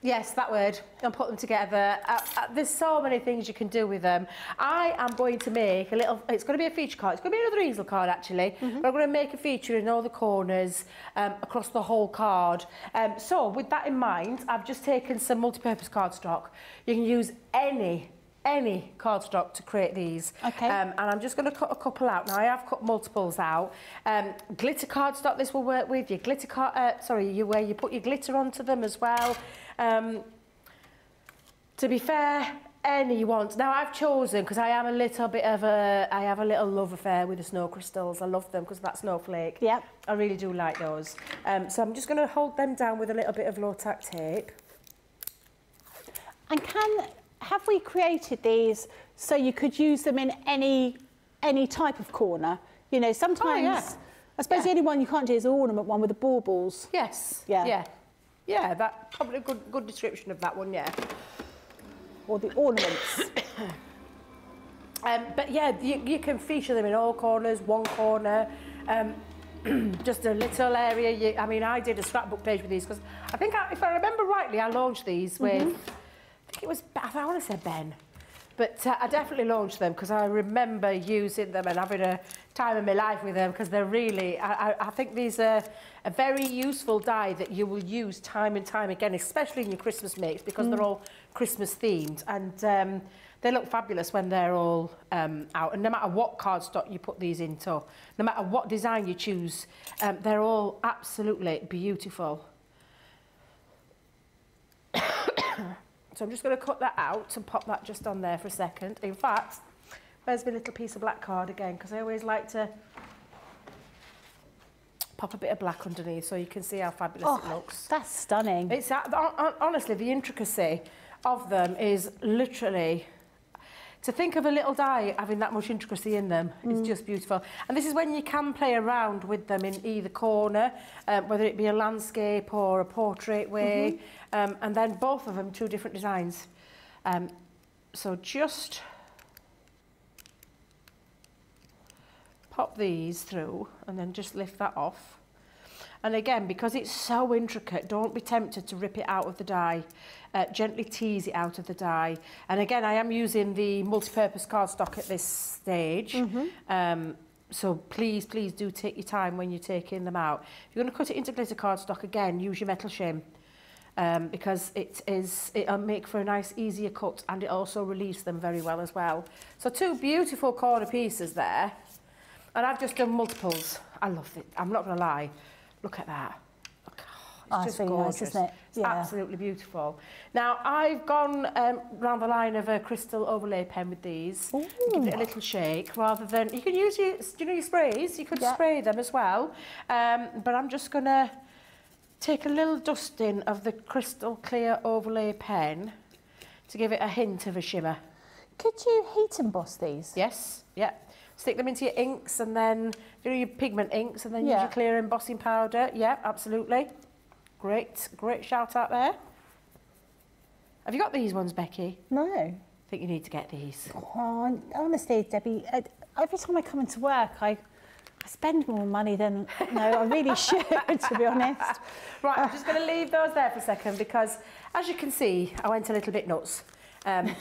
Yes, that word, and put them together. There's so many things you can do with them. I am going to make a little, it's going to be a feature card, it's going to be another easel card actually, but I'm going to make a feature in all the corners across the whole card. So with that in mind, I've just taken some multi-purpose cardstock. You can use any cardstock to create these. Okay. And I'm just going to cut a couple out. Now, I have cut multiples out. Glitter cardstock, this will work with. Your glitter card, where you put your glitter onto them as well. To be fair, any you want. Now, I've chosen, because I am a little bit of I have a little love affair with the snow crystals. I love them because of that snowflake. Yep. I really do like those. So I'm just going to hold them down with a little bit of low-tack tape. And have we created these so you could use them in any type of corner? You know, sometimes, I suppose the only one you can't do is the ornament one with the baubles. Yes. Yeah. Yeah. Yeah, that probably a good description of that one, yeah. Or the ornaments. But yeah, you can feature them in all corners, one corner, just a little area. I mean, I did a scrapbook page with these because I think, if I remember rightly, I launched these with, I think it was, I want to say Ben. But I definitely launched them because I remember using them and having a time in my life with them because they're really, I think these are a very useful die that you will use time and time again, especially in your Christmas makes because they're all Christmas themed, and they look fabulous when they're all out. And no matter what cardstock you put these into, no matter what design you choose, they're all absolutely beautiful. So I'm just going to cut that out and pop that just on there for a second. In fact, where's my little piece of black card again? Because I always like to pop a bit of black underneath so you can see how fabulous it looks. That's stunning. It's honestly the intricacy of them is literally... To think of a little die having that much intricacy in them is just beautiful. And this is when you can play around with them in either corner, whether it be a landscape or a portrait way, and then both of them, two different designs. So just pop these through and then just lift that off. And again, because it's so intricate, don't be tempted to rip it out of the die. Gently tease it out of the die. And again, I am using the multi-purpose cardstock at this stage. So please do take your time when you're taking them out. If you're going to cut it into glitter cardstock again, use your metal shim. Because it'll make for a nice, easier cut, and it also releases them very well as well. So two beautiful corner pieces there. And I've just done multiples. I love it. I'm not going to lie. Look at that. Look, oh, it's just gorgeous, nice, isn't it? Yeah. It's absolutely beautiful. Now, I've gone round the line of a crystal overlay pen with these. Give it a little shake rather than... You can use your sprays. You could spray them as well. But I'm just going to take a little dusting of the crystal clear overlay pen to give it a hint of a shimmer. Could you heat emboss these? Yes, yeah. Stick them into your inks and then do your pigment inks and then use your clear embossing powder. Yeah, absolutely. Great, great shout out there. Have you got these ones, Becky? No. I think you need to get these. Oh, honestly, Debbie, every time I come into work, I spend more money than I really should, to be honest. Right, I'm just going to leave those there for a second because, as you can see, I went a little bit nuts. I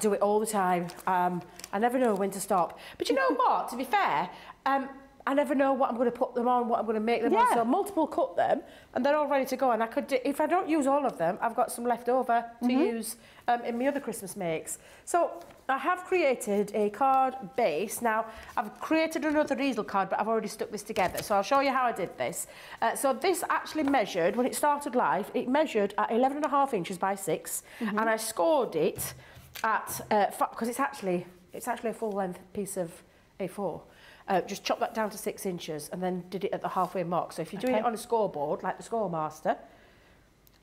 do it all the time. I never know when to stop. But you know what? To be fair, I never know what I'm going to put them on, what I'm going to make them on. So multiple cut them, and they're all ready to go. And I could, if I don't use all of them, I've got some left over to use in my other Christmas makes. So I have created a card base. Now, I've created another easel card, but I've already stuck this together. So I'll show you how I did this. So this actually measured, when it started life, it measured at 11.5 inches by 6. And I scored it at, because it's actually a full-length piece of A4. Just chop that down to 6 inches and then did it at the halfway mark. So if you're doing it on a scoreboard, like the Scoremaster,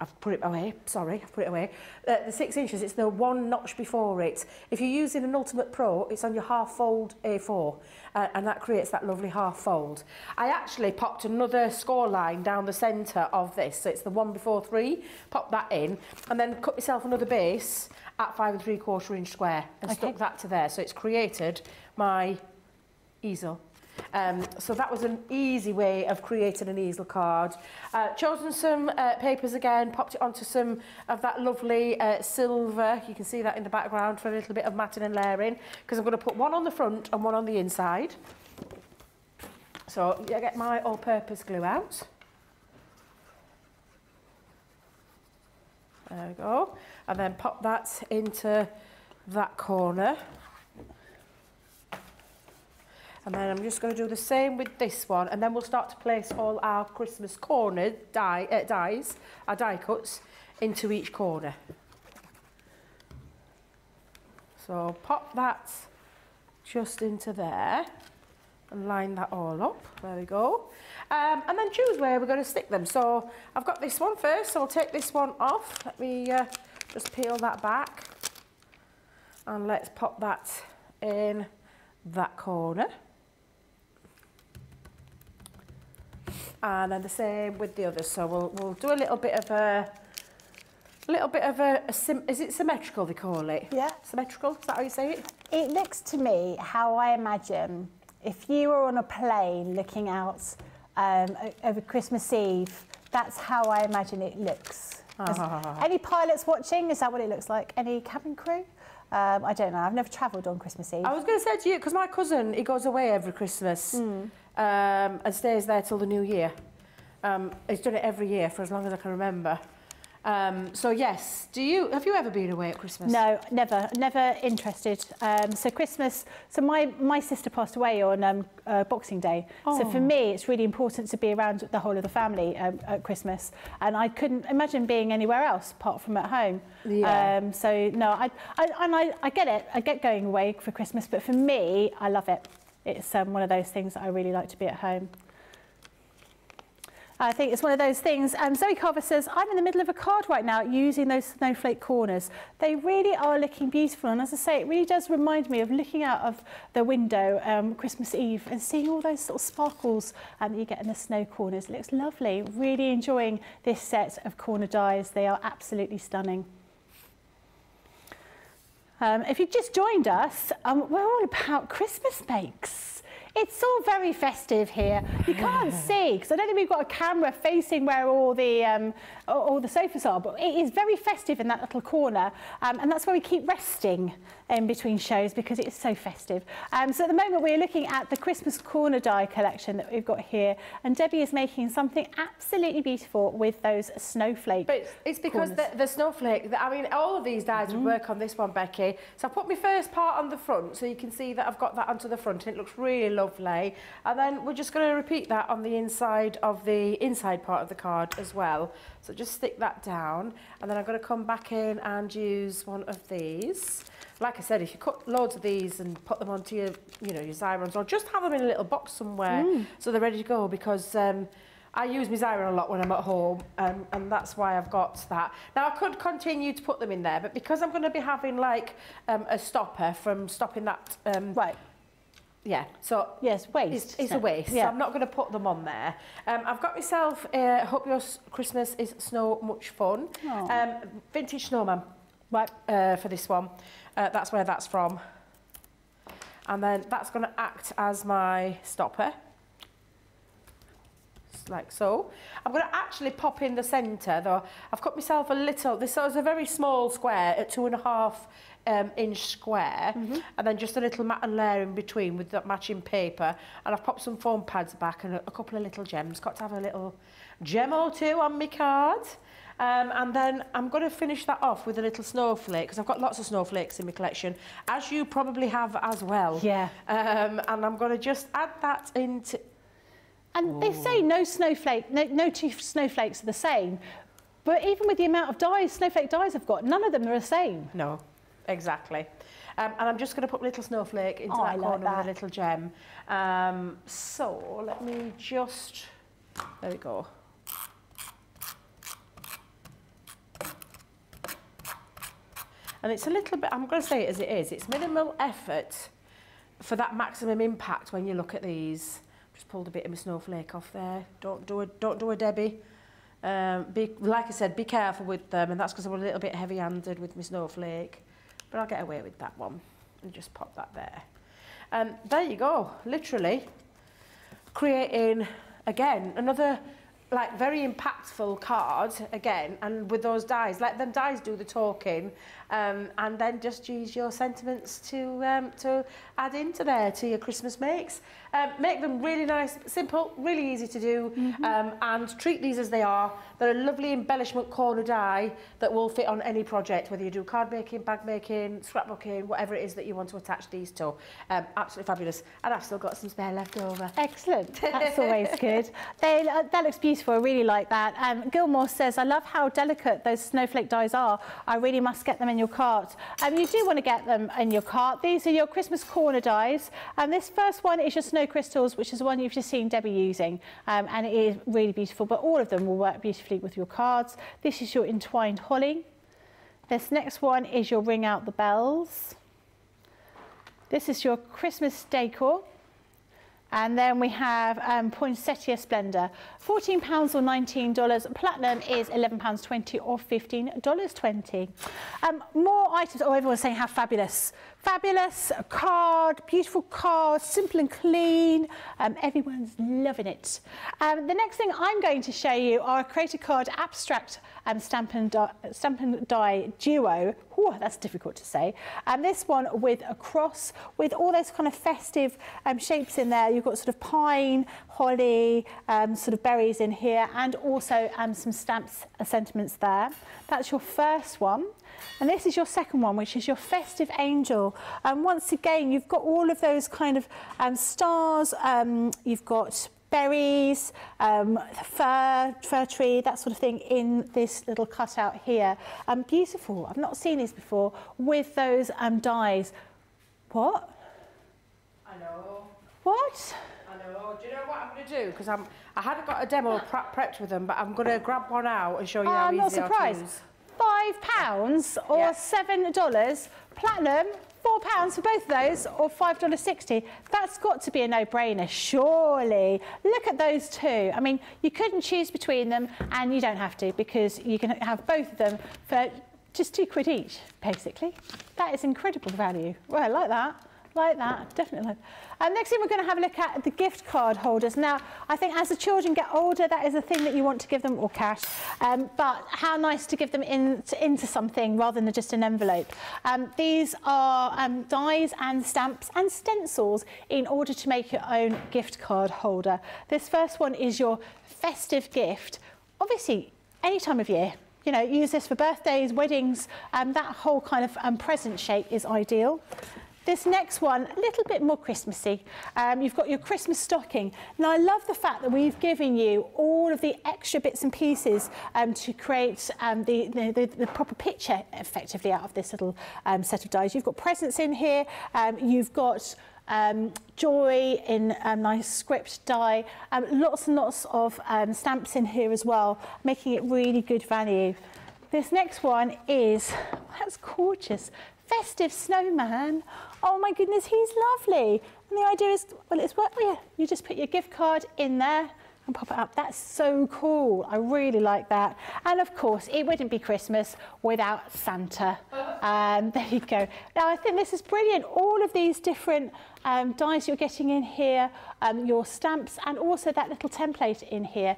I've put it away, sorry, I've put it away. The 6 inches, it's the one notch before it. If you're using an Ultimate Pro, it's on your half-fold A4, and that creates that lovely half-fold. I actually popped another score line down the centre of this, so it's the 1 before 3, pop that in, and then cut myself another base at 5 3/4 inch square and stuck that to there. So it's created my easel. So that was an easy way of creating an easel card. Chosen some papers again, popped it onto some of that lovely silver. You can see that in the background for a little bit of matting and layering, because I'm going to put one on the front and one on the inside. So I get my all-purpose glue out. There we go. And then pop that into that corner. And then I'm just going to do the same with this one, and then we'll start to place all our Christmas corner dies, our die cuts, into each corner. So pop that just into there and line that all up. There we go. And then choose where we're going to stick them. So I've got this one first, so I'll take this one off. Let me just peel that back. And let's pop that in that corner. And then the same with the others. So we'll do a little bit of is it symmetrical they call it? Yeah. Symmetrical, is that how you say it? It looks to me how I imagine if you were on a plane looking out over Christmas Eve, that's how I imagine it looks. Any pilots watching, is that what it looks like? Any cabin crew? I don't know. I've never travelled on Christmas Eve. I was going to say to you, because my cousin, he goes away every Christmas and stays there till the New Year. He's done it every year for as long as I can remember. So yes, have you ever been away at Christmas? No, never interested. So Christmas, so my sister passed away on Boxing Day. So for me, it's really important to be around the whole of the family at Christmas, and I couldn't imagine being anywhere else apart from at home. Yeah. So no, I get it. I get going away for Christmas, but for me, I love it. It's one of those things that I really like to be at home. I think it's one of those things. Zoe Carver says, I'm in the middle of a card right now using those snowflake corners. They really are looking beautiful. And as I say, it really does remind me of looking out of the window Christmas Eve and seeing all those sort of sparkles that you get in the snow corners. It looks lovely. Really enjoying this set of corner dies. They are absolutely stunning. If you've just joined us, we're all about Christmas makes. It's all very festive here. You can't see, because I don't think we've got a camera facing where all the sofas are, but it is very festive in that little corner, and that's where we keep resting in between shows, because it is so festive. So at the moment we're looking at the Christmas corner die collection that we've got here, and Debbie is making something absolutely beautiful with those snowflake. But it's because the snowflake, I mean, all of these dies would work on this one, Becky. So I put my first part on the front, so you can see that I've got that onto the front, and it looks really lovely. And then we're just going to repeat that on the inside of the inside part of the card as well. So just stick that down, and then I'm going to come back in and use one of these. Like I said, if you cut loads of these and put them onto your, you know, your Xyrons, or just have them in a little box somewhere so they're ready to go, because I use my Xyron a lot when I'm at home, and that's why I've got that. Now, I could continue to put them in there, but because I'm going to be having like a stopper from stopping that... right. Yeah, so yes, waste. It's a waste. Yeah. So I'm not going to put them on there. I've got myself I hope your Christmas is so much fun. Vintage snowman, right? For this one, that's where that's from. And then that's going to act as my stopper, just like so. I'm going to actually pop in the centre though. I've cut myself a little. This is a very small square at 2.5. Inch square, and then just a little matte layer in between with that matching paper, and I've popped some foam pads back and a couple of little gems. Got to have a little gem or two on my card, and then I'm going to finish that off with a little snowflake, because I've got lots of snowflakes in my collection, as you probably have as well. Yeah. And I'm going to just add that into. And they say no snowflake, no two snowflakes are the same, but even with the amount of dyes, snowflake dyes I've got, none of them are the same. No. Exactly. And I'm just going to put a little snowflake into that corner with a little gem. So let me just... There we go. And it's a little bit... I'm going to say it as it is. It's minimal effort for that maximum impact when you look at these. Just pulled a bit of my snowflake off there. Don't do a Debbie. Like I said, be careful with them, and that's because I'm a little bit heavy-handed with my snowflake, but I'll get away with that one and just pop that there. And there you go, literally creating again another like very impactful card again, and with those dies, let them dies do the talking, and then just use your sentiments to add into there to your Christmas makes. Make them really nice, simple, really easy to do, and treat these as they are. They're a lovely embellishment corner die that will fit on any project, whether you do card making, bag making, scrapbooking, whatever it is that you want to attach these to. Absolutely fabulous, and I've still got some spare left over. Excellent, that's always good. That looks beautiful. I really like that. Gilmore says, I love how delicate those snowflake dies are. I really must get them in your cart. You do want to get them in your cart. These are your Christmas corner dies. And this first one is your snow crystals, which is the one you've just seen Debbie using. And it is really beautiful, but all of them will work beautifully with your cards. This is your entwined holly. This next one is your ring out the bells. This is your Christmas decor. And then we have Poinsettia Splendor, £14 or $19. Platinum is £11.20 or $15.20. More items. Oh, everyone's saying how fabulous. Fabulous card, beautiful card, simple and clean. Everyone's loving it. The next thing I'm going to show you are a Creator Card Abstract Stamp and Die Duo. Ooh, that's difficult to say. And this one with a cross, with all those kind of festive shapes in there. You've got sort of pine, holly, sort of berries in here, and also some stamps and sentiments there. That's your first one. And this is your second one, which is your festive angel. And once again, you've got all of those kind of stars. You've got berries, fir tree, that sort of thing in this little cutout here. Beautiful. I've not seen these before with those dies. What? I know. What? I know. Do you know what I'm going to do? Because I hadn't got a demo prepped with them, but I'm going to grab one out and show you how easy they are to use. £5 or $7. Platinum, £4 for both of those, or $5.60. That's got to be a no-brainer, surely. Look at those two. I mean, you couldn't choose between them, and you don't have to, because you can have both of them for just £2 each, basically. That is incredible value. Well, I like that. Like that, definitely. Next thing we're going to have a look at the gift card holders. Now, I think as the children get older, that is a thing that you want to give them, or cash, but how nice to give them into something rather than just an envelope. These are dies and stamps and stencils in order to make your own gift card holder. This first one is your festive gift. Obviously, any time of year. You know, use this for birthdays, weddings, that whole kind of present shape is ideal. This next one, a little bit more Christmassy. You've got your Christmas stocking. Now, I love the fact that we've given you all of the extra bits and pieces to create the proper picture, effectively, out of this little set of dies. You've got presents in here. You've got Joy in a nice script die. Lots and lots of stamps in here as well, making it really good value. This next one is, that's gorgeous. Festive snowman. Oh my goodness, he's lovely. And the idea is, well, it's what you just put your gift card in there and pop it up. That's so cool. I really like that. And of course, it wouldn't be Christmas without Santa. There you go. Now, I think this is brilliant. All of these different dies you're getting in here, your stamps, and also that little template in here.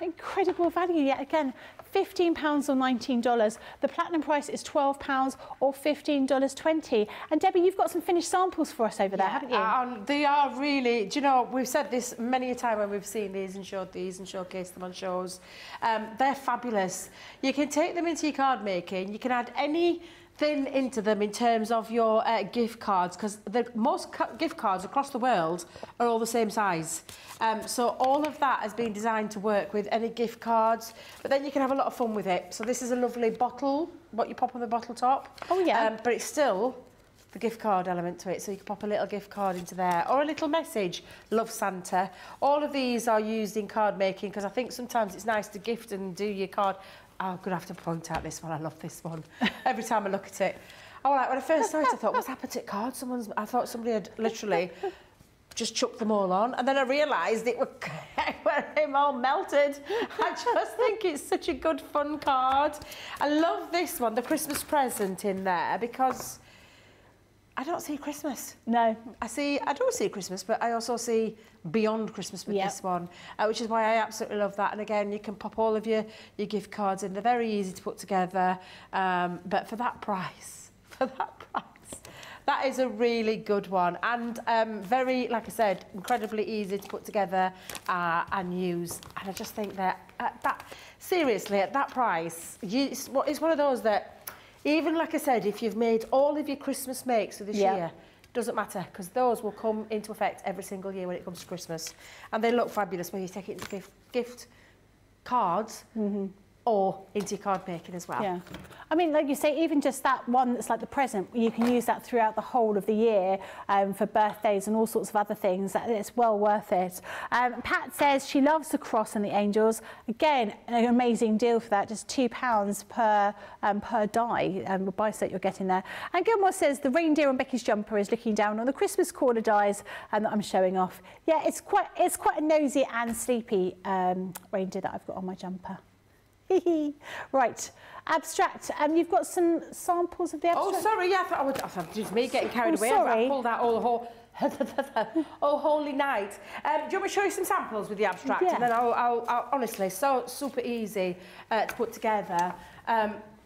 Incredible value yet again. £15 or $19. The platinum price is £12 or $15.20. And Debbie, you've got some finished samples for us over there, haven't you? They are really, do you know, we've said this many a time when we've seen these and showcased them on shows. They're fabulous. You can take them into your card making. You can add anything into them in terms of your gift cards, because most gift cards across the world are all the same size. So all of that has been designed to work with any gift cards, but then you can have a lot of fun with it. So this is a lovely bottle, what you pop on the bottle top. Oh, yeah. But it's still the gift card element to it, so you can pop a little gift card into there, or a little message, love Santa. All of these are used in card making, because I think sometimes it's nice to gift and do your card. I'm going to have to point out this one. I love this one. Every time I look at it. All right, when I first saw it, I thought, what's happened to the card? I thought somebody had literally just chucked them all on. And then I realised it were all melted. I just think it's such a good, fun card. I love this one, the Christmas present in there, because I don't see Christmas. No. I don't see Christmas, but I also see beyond Christmas with this one, which is why I absolutely love that. And again, you can pop all of your gift cards in. They're very easy to put together. But for that price, that is a really good one. And very, like I said, incredibly easy to put together and use. And I just think that, seriously, at that price, it's one of those that, even, like I said, if you've made all of your Christmas makes for this year, doesn't matter, because those will come into effect every single year when it comes to Christmas. And they look fabulous when you take it into gift cards or into your card making as well. Yeah. I mean, like you say, even just that one that's like the present, you can use that throughout the whole of the year for birthdays and all sorts of other things. It's well worth it. Pat says she loves the cross and the angels. Again, an amazing deal for that, just £2 per die, a buy set you're getting there. And Gilmore says the reindeer on Becky's jumper is looking down on the Christmas corner dies that I'm showing off. Yeah, it's quite a nosy and sleepy reindeer that I've got on my jumper. Right, abstract. You've got some samples of the abstract. Oh, sorry, yeah, I thought it was me getting carried away. Sorry. I pulled out all the whole, oh, holy night. Do you want me to show you some samples with the abstract? Yeah. And then I'll honestly, so super easy to put together.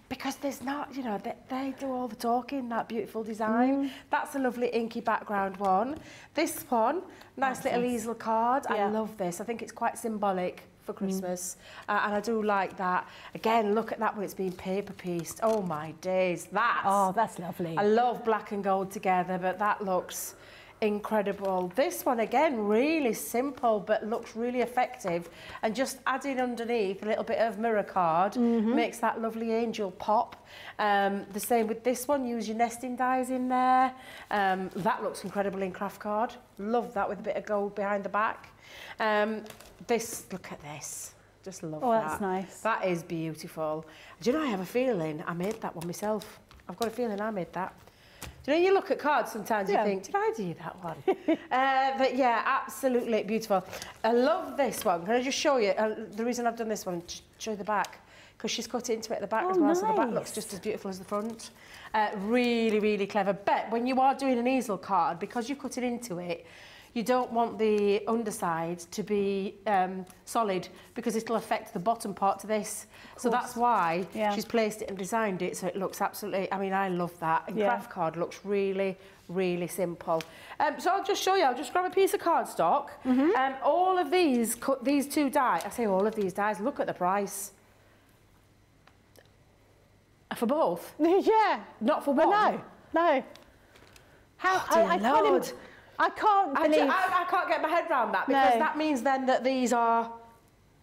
Because there's not, you know, they do all the talking, that beautiful design. That's a lovely inky background one. This one, nice little easel card. Yeah. I love this. I think it's quite symbolic for Christmas, and I do like that. Again, look at that when it's been paper pieced. Oh my days, that's lovely. I love black and gold together, but that looks, incredible. This one again, really simple but looks really effective, and just adding underneath a little bit of mirror card makes that lovely angel pop. The same with this one, use your nesting dies in there. That looks incredible in craft card. Love that with a bit of gold behind the back. This, look at this. Just love that. Oh, that's nice. That is beautiful. Do you know, I have a feeling I made that one myself. I've got a feeling I made that. Do you know, you look at cards sometimes, you think, did I do that one? But yeah, absolutely beautiful. I love this one. Can I just show you? The reason I've done this one, show you the back, because she's cut into it at the back as well, so the back looks just as beautiful as the front. Really, really clever. But when you are doing an easel card, because you've cut it into it, you don't want the underside to be solid, because it'll affect the bottom part to this. So that's why she's placed it and designed it so it looks absolutely, I mean, I love that. And craft card looks really, really simple. So I'll just show you, I'll just grab a piece of cardstock. All of these, these two dies, I say all of these dies, look at the price. For both? Yeah. Not for one? No, no. How, oh, I can't even... I can't believe... I can't get my head around that, because that means then that these are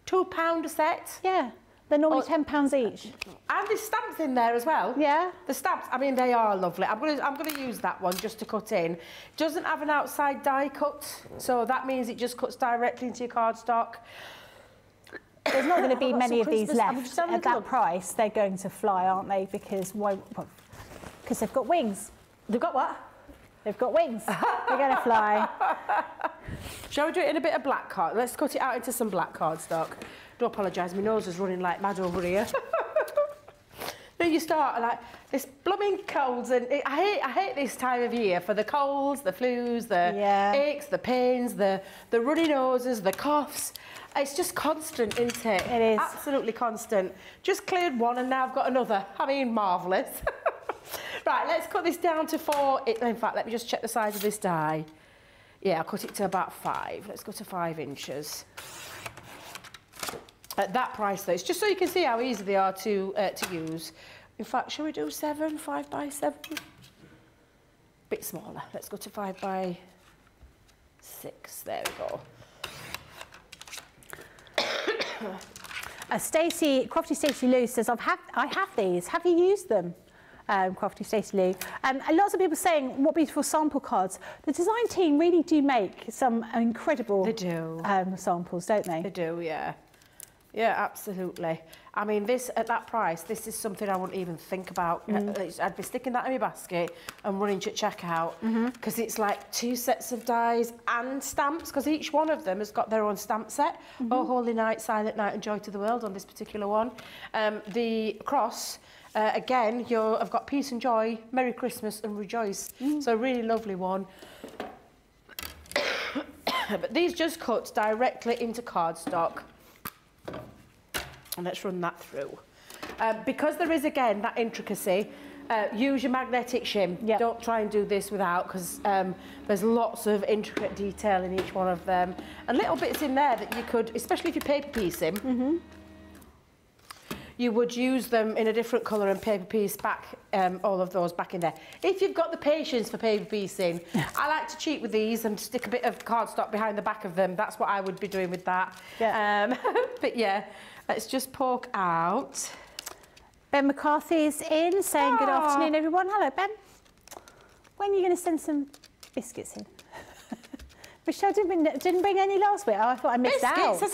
£2 a set. Yeah, they're normally £10 each. And there's stamps in there as well. Yeah. The stamps, I mean, they are lovely. I'm gonna use that one just to cut in. Doesn't have an outside die cut, so that means it just cuts directly into your cardstock. There's not gonna be many of these left. At that price, they're going to fly, aren't they? Because why? Because they've got wings. They've got what? They've got wings. They're going to fly. Shall we do it in a bit of black card? Let's cut it out into some black cardstock. Do apologise, my nose is running like mad over here. Then you start like this blooming colds, and I hate this time of year for the colds, the flus, the aches, the pains, the runny noses, the coughs. It's just constant, isn't it? It is. Absolutely constant. Just cleared one and now I've got another. I mean, marvellous. Right, let's cut this down to 4. In fact, let me just check the size of this die. Yeah, I'll cut it to about 5. Let's go to 5 inches. At that price, though, it's just so you can see how easy they are to use. In fact, shall we do 7, 5 by 7? Bit smaller. Let's go to 5 by 6. There we go. Crafty Stacey Lou says, I have these. Have you used them? Crafty Stacey Lou. And lots of people saying, what beautiful sample cards. The design team really do make some incredible samples, don't they? They do, yeah. Yeah, absolutely. I mean, this, at that price, this is something I wouldn't even think about. I'd be sticking that in my basket and running to checkout, because it's like 2 sets of dies and stamps, because each one of them has got their own stamp set. Oh, Holy Night, Silent Night and Joy to the World on this particular one. The cross... again, I've got peace and joy, Merry Christmas and rejoice. So a really lovely one. But these just cut directly into cardstock. And let's run that through. Because there is, again, that intricacy, use your magnetic shim. Yep. Don't try and do this without, because there's lots of intricate detail in each one of them. And little bits in there that you could, especially if you paper piece them, you would use them in a different colour and paper piece back, all of those back in there. If you've got the patience for paper piecing, I like to cheat with these and stick a bit of cardstock behind the back of them. That's what I would be doing with that. Yeah. But yeah, let's just poke out. Ben McCarthy is in, saying good afternoon, everyone. Hello, Ben. When are you going to send some biscuits in? Michelle didn't bring any last week. Oh, I thought I missed out. Biscuits?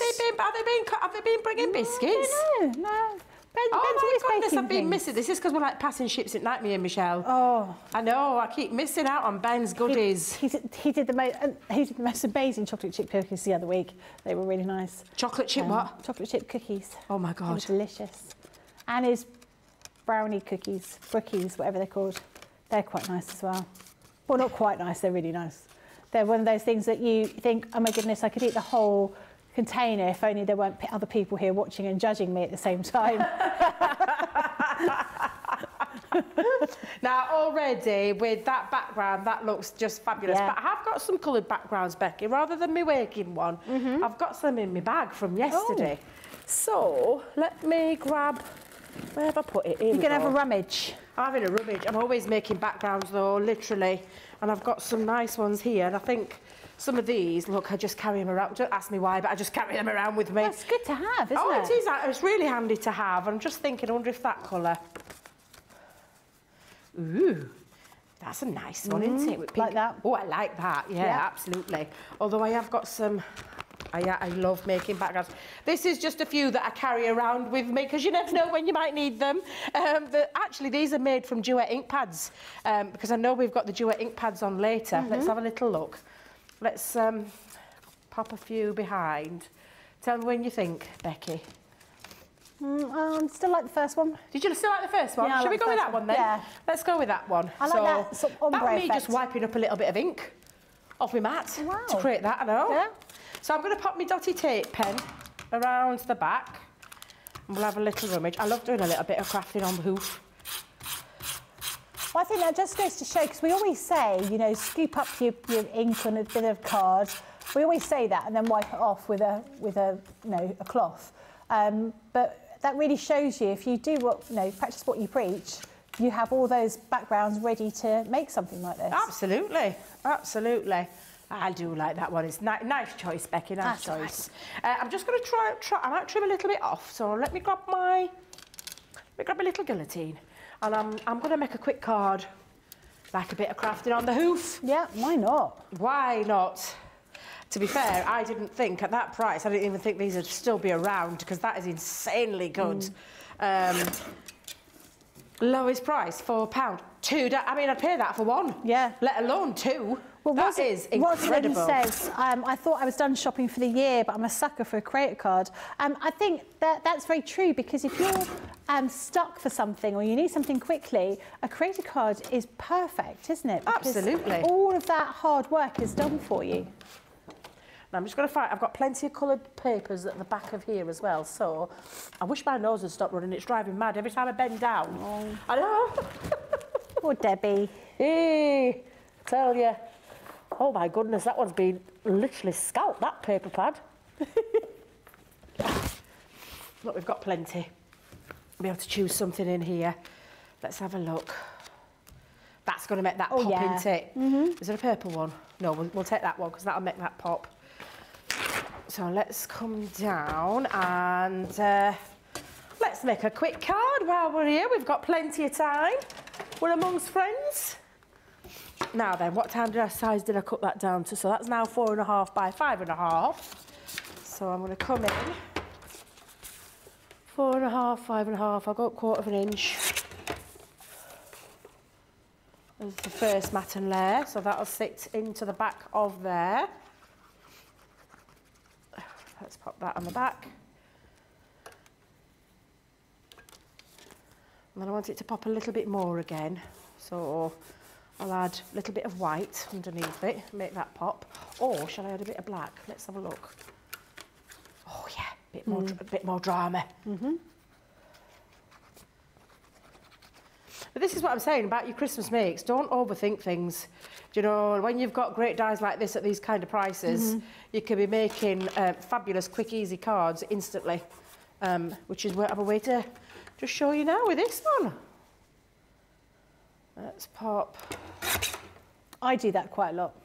Have they been bringing biscuits? No. Oh my goodness, I've been missing. This is because we're like passing ships at night, me and Michelle. Oh. I know, I keep missing out on Ben's goodies. He did the most amazing chocolate chip cookies the other week. They were really nice. Chocolate chip what? Chocolate chip cookies. Oh my God. They were delicious. And his brownie cookies, brookies, whatever they're called. They're quite nice as well. Well, not quite nice, they're really nice. They're one of those things that you think, oh my goodness, I could eat the whole container if only there weren't other people here watching and judging me at the same time. Now, already with that background, that looks just fabulous. Yeah. But I have got some coloured backgrounds, Becky, rather than me waking one. I've got some in my bag from yesterday. So let me grab Where have I put it? Here you can have a rummage. I'm having a rummage. I'm always making backgrounds, though, literally. And I've got some nice ones here. And I think some of these, look, I just carry them around. Don't ask me why, but I just carry them around with me. Well, it's good to have, isn't it? Oh, it is. It's really handy to have. I'm just thinking, I wonder if that colour... Ooh, that's a nice one, isn't it? With pink. Like that. Oh, I like that. Yeah, yeah, absolutely. Although I have got some... I love making backgrounds. This is just a few that I carry around with me because you never know when you might need them. Actually, these are made from duet ink pads because I know we've got the duet ink pads on later. Let's have a little look. Let's pop a few behind. Tell me when you think, Becky. Still like the first one. Did you still like the first one? Yeah, Shall we go with that one then? Yeah. Let's go with that one. I like that sort of ombre effect. Just wiping up a little bit of ink off my mat to create that, I know. Yeah. So I'm going to pop my dotty tape pen around the back and we'll have a little rummage. I love doing a little bit of crafting on the hoof. Well, I think that just goes to show, because we always say, you know, scoop up your ink on a bit of card. We always say that and then wipe it off with a you know, a cloth. But that really shows you, if you do what, you know, practice what you preach, you have all those backgrounds ready to make something like this. Absolutely, absolutely. I do like that one. It's nice choice, Becky, nice choice. I'm just going to try, I might trim a little bit off, so let me grab my little guillotine. And I'm going to make a quick card, like a bit of crafting on the hoof. Yeah, why not? Why not? To be fair, I didn't think, at that price, I didn't even think these would still be around, because that is insanely good. Lowest price, £4. Two, I mean, I'd pay that for one. Yeah. Let alone two. Well, that is incredible. Rosalind says, I thought I was done shopping for the year, but I'm a sucker for a credit card. I think that's very true, because if you're stuck for something or you need something quickly, a credit card is perfect, isn't it? Because absolutely. All of that hard work is done for you. Now, I'm just going to find... I've got plenty of coloured papers at the back of here as well, so... I wish my nose had stopped running. It's driving mad every time I bend down. Oh. I know. Poor Debbie. Hey, I tell you. Oh, my goodness, that one's been literally scalped, that paper pad. Look, we've got plenty. We'll be able to choose something in here. Let's have a look. That's going to make that pop, isn't it? Is there a purple one? No, we'll take that one, because that'll make that pop. So let's come down and let's make a quick card while we're here. We've got plenty of time. We're amongst friends. Now then, what size did I cut that down to? So that's now 4.5 by 5.5. So I'm going to come in. 4.5, 5.5. I'll go up 1/4 of an inch. There's the first matting layer. So that'll sit into the back of there. Let's pop that on the back. And then I want it to pop a little bit more again. So I'll add a little bit of white underneath it, make that pop. Or shall I add a bit of black? Let's have a look. Oh yeah, a bit more drama. But this is what I'm saying about your Christmas makes. Don't overthink things. Do you know, when you've got great dies like this at these kind of prices, you can be making fabulous, quick, easy cards instantly, which is what I have a way to just show you now with this one. Let's pop. I do that quite a lot.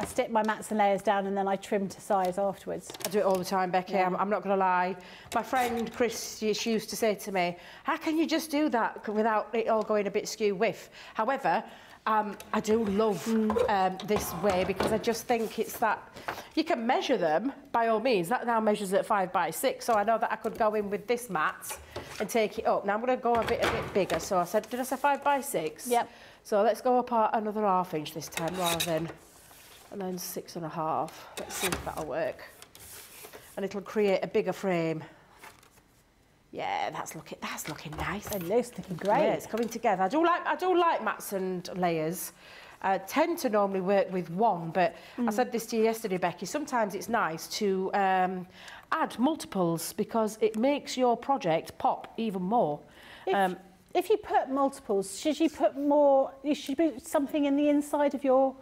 I stick my mats and layers down and then I trim to size afterwards. I do it all the time, Becky. Yeah. I'm not going to lie. My friend Chris, she used to say to me, how can you just do that without it all going a bit skew-whiff? However, I do love this way, because I just think it's that... You can measure them, by all means. That now measures at 5 by 6, so I know that I could go in with this mat and take it up. Now I'm going to go a bit bigger. So I said, did I say 5 by 6? Yep. So let's go up another 1/2 inch this time, rather than... And then 6.5. Let's see if that'll work. And it'll create a bigger frame. Yeah, that's looking nice. And it's looking great. Yeah, it's coming together. I do like mats and layers. I tend to normally work with one, but I said this to you yesterday, Becky, sometimes it's nice to add multiples, because it makes your project pop even more. If you put multiples, should you put something in the inside of your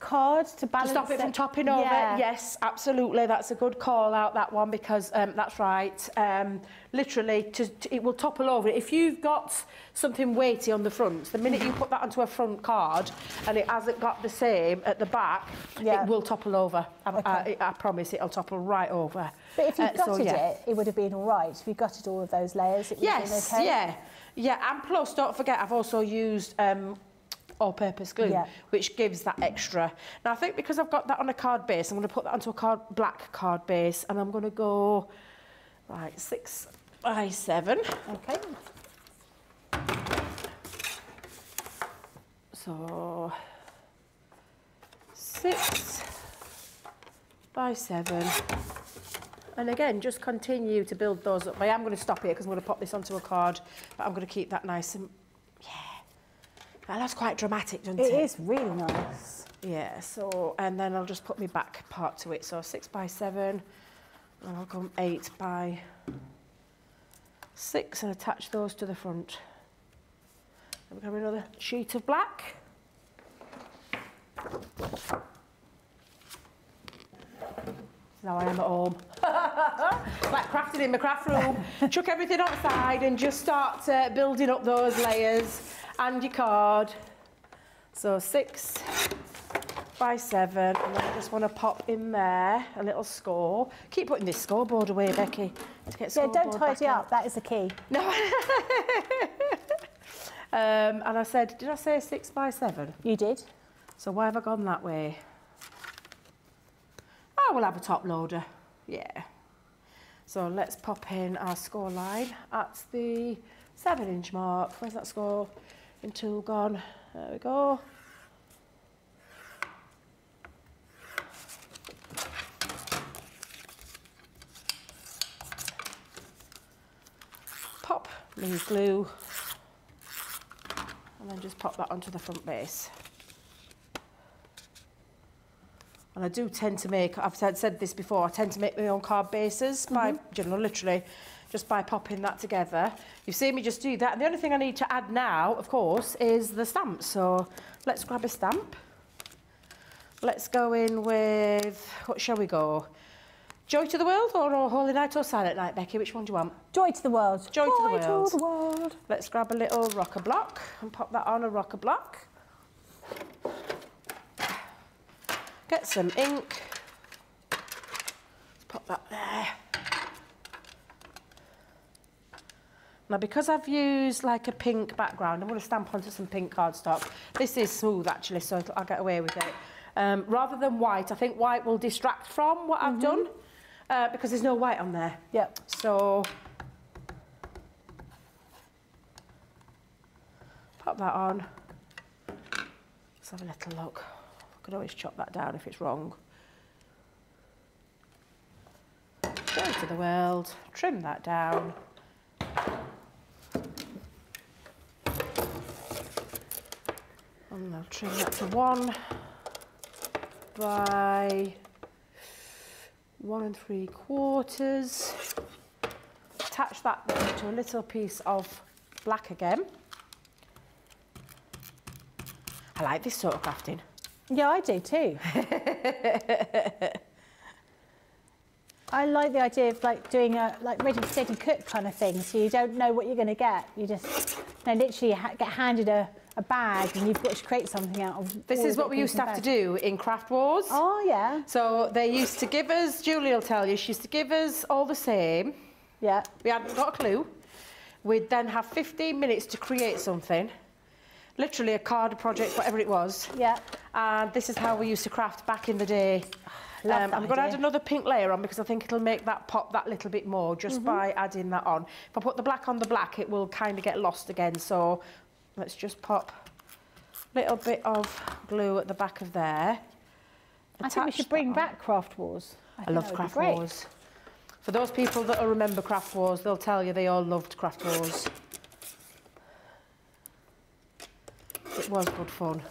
card to balance to stop it from topping over. Yes, absolutely. That's a good call out, that one, because that's right. Literally, it will topple over. If you've got something weighty on the front, the minute you put that onto a front card and it hasn't got the same at the back, it will topple over. Okay. I promise it'll topple right over. But if you gutted it would have been all right. If you gutted all of those layers, it would have been okay. Yeah, and plus, don't forget, I've also used all-purpose glue, which gives that extra. Now, I think because I've got that on a card base, I'm going to put that onto a black card base, and I'm going to go, right, 6 by 7. Okay. So, 6 by 7. And again, just continue to build those up. I am going to stop here because I'm going to pop this onto a card, but I'm going to keep that nice and, well, that's quite dramatic, doesn't it? It is really nice. Yeah, so, and then I'll just put my back part to it. So 6 by 7, and I'll come 8 by 6 and attach those to the front. Then we'll have another sheet of black. Now I am at home. Like crafting in my craft room. Chuck everything outside and just start building up those layers. And your card. So 6 by 7, and I just want to pop in there a little score. Keep putting this scoreboard away, Becky. To get don't tidy up. That is the key. No. And I said, did I say 6 by 7? You did. So why have I gone that way? Oh, we'll have a top loader. Yeah. So let's pop in our score line at the 7-inch mark. Where's that score? And tool gone. There we go. Pop me glue, and then just pop that onto the front base. And I do tend to make, I've said this before, I tend to make my own card bases by, literally, just by popping that together. You've seen me just do that. And the only thing I need to add now, of course, is the stamp. So let's grab a stamp. Let's go in with, what shall we go? Joy to the World or Holy Night or Silent Night, Becky? Which one do you want? Joy to the World. Joy to the World. Joy to the World. Let's grab a little rocker block and pop that on a rocker block. Get some ink. Let's pop that there. Now, because I've used like a pink background, I'm going to stamp onto some pink cardstock. This is smooth, actually, so I'll get away with it. Rather than white, I think white will distract from what I've done because there's no white on there. Yep. So, pop that on. Let's have a little look. I can always chop that down if it's wrong. Go to the World, trim that down. And I'll trim that to 1 by 1 3/4. Attach that then to a little piece of black again. I like this sort of crafting. Yeah, I do too. I like the idea of like doing a like ready, steady, cook kind of thing. So you don't know what you're going to get. You just literally get handed a bag, and you've got to create something out of. This is what we used to have to do in Craft Wars. Oh yeah. So they used to give us. Julie will tell you. She used to give us all the same. Yeah. We hadn't got a clue. We'd then have 15 minutes to create something. Literally a card project, whatever it was. Yeah. And this is how we used to craft back in the day. I'm going to add another pink layer on because I think it'll make that pop that little bit more just by adding that on. If I put the black on the black, it will kind of get lost again. So let's just pop a little bit of glue at the back of there. I think we should bring back Craft Wars. I love Craft Wars. For those people that will remember Craft Wars, they'll tell you they all loved Craft Wars. It was good fun.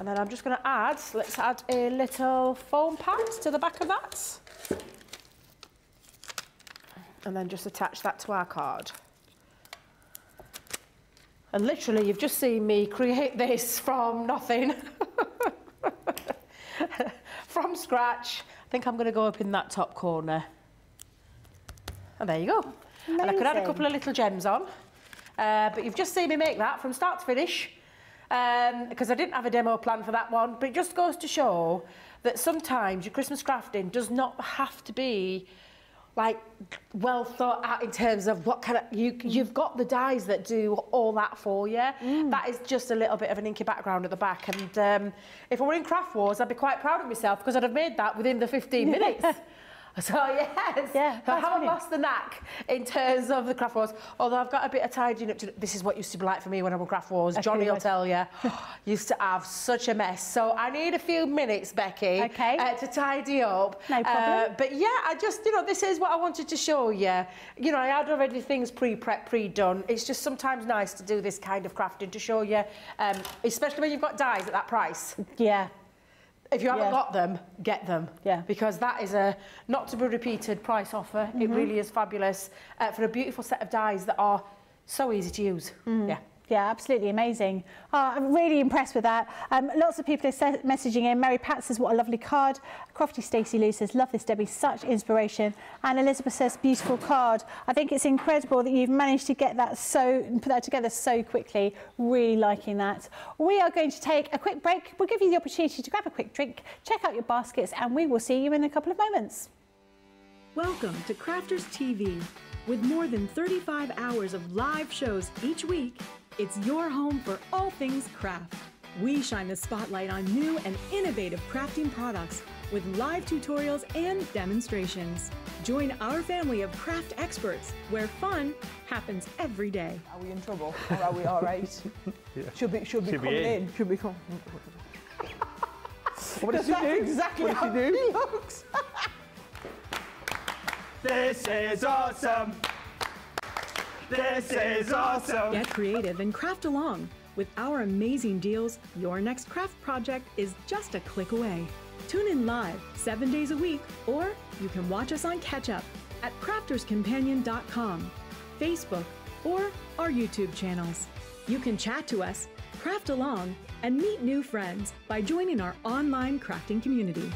And then I'm just going to add, let's add a little foam pad to the back of that. And then just attach that to our card. And literally, you've just seen me create this from nothing. scratch. I think I'm going to go up in that top corner. And there you go. Amazing. And I could add a couple of little gems on. But you've just seen me make that from start to finish. Because I didn't have a demo plan for that one. But it just goes to show that sometimes your Christmas crafting does not have to be like well thought out in terms of what kind of you've got the dies that do all that for you. That is just a little bit of an inky background at the back. And if I were in Craft Wars, I'd be quite proud of myself because I'd have made that within the 15 minutes. So yes, I haven't lost the knack in terms of the Craft Wars. Although I've got a bit of tidying up to do. This is what used to be like for me when I was Craft Wars. Okay, Johnny will tell you, used to have such a mess. So I need a few minutes, Becky, to tidy up. No problem. But yeah, I just, you know, this is what I wanted to show you. You know, I had already things pre-done. It's just sometimes nice to do this kind of crafting to show you, especially when you've got dyes at that price. Yeah. If you haven't got them, get them. Yeah. Because that is a not to be repeated price offer. It really is fabulous for a beautiful set of dyes that are so easy to use. Yeah. Yeah, absolutely amazing. Oh, I'm really impressed with that. Lots of people are messaging in. Mary Pat says, what a lovely card. Crafty Stacey Lou says, love this, Debbie, such inspiration. And Elizabeth says, beautiful card. I think it's incredible that you've managed to get that put that together so quickly. Really liking that. We are going to take a quick break. We'll give you the opportunity to grab a quick drink, check out your baskets, and we will see you in a couple of moments. Welcome to Crafters TV. With more than 35 hours of live shows each week, it's your home for all things craft. We shine the spotlight on new and innovative crafting products with live tutorials and demonstrations. Join our family of craft experts where fun happens every day. Are we in trouble or are we all right? Yeah. Should be coming in. Should be coming in. What does she do? Exactly what how she do? Looks. This is awesome. This is awesome! Get creative and craft along. With our amazing deals, your next craft project is just a click away. Tune in live 7 days a week, or you can watch us on catch-up at crafterscompanion.com, Facebook, or our YouTube channels. You can chat to us, craft along, and meet new friends by joining our online crafting community.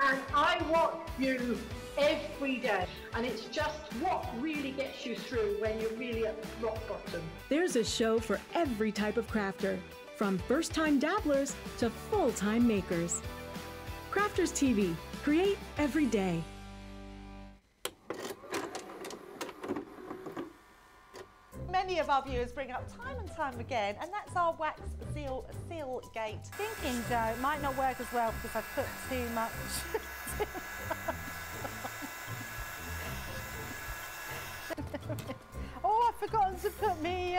And I want you every day, and it's just what really gets you through when you're really at rock bottom. There's a show for every type of crafter, from first-time dabblers to full-time makers. Crafters TV, create every day. Many of our viewers bring up time and time again, and that's our wax seal gate. Thinking dough might not work as well because I cook too much. Oh, I've forgotten to put me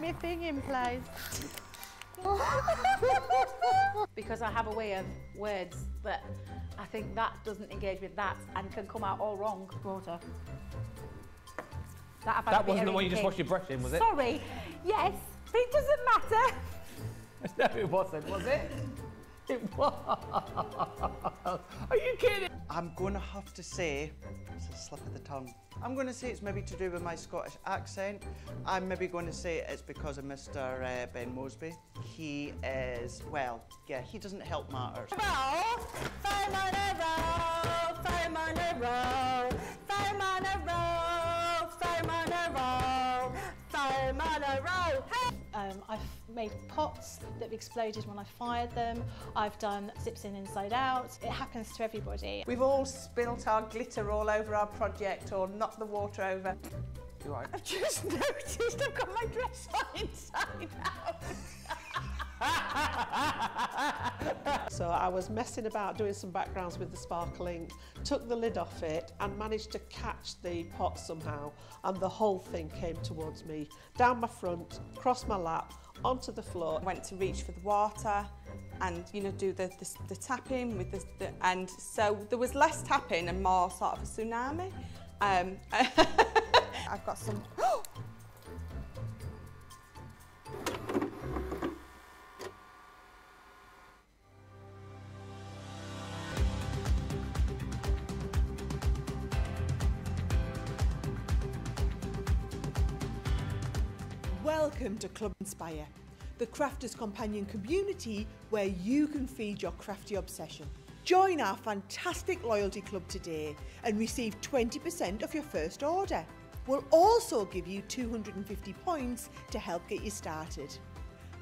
my thing in place. Because I have a way of words that I think that doesn't engage with that and can come out all wrong. Water. That wasn't the one you just washed your brush in, was it? Sorry. Yes, but it doesn't matter. No, it wasn't, was it? It was. Are you kidding? I'm going to have to say, it's a slip of the tongue. I'm going to say it's maybe to do with my Scottish accent. I'm maybe going to say it's because of Mr. Ben Mosby. He is, well, yeah, he doesn't help matters. I've made pots that have exploded when I fired them. I've done zips in inside out. It happens to everybody. We've all spilt our glitter all over our project or knocked the water over. You right? I've just noticed I've got my dress on inside out. So I was messing about doing some backgrounds with the sparkling, took the lid off it and managed to catch the pot somehow, and the whole thing came towards me, down my front, across my lap, onto the floor. I went to reach for the water and, you know, do the tapping with the and so there was less tapping and more sort of a tsunami. I've got some. Welcome to Club Inspire, the Crafters Companion community where you can feed your crafty obsession. Join our fantastic loyalty club today and receive 20% off your first order. We'll also give you 250 points to help get you started.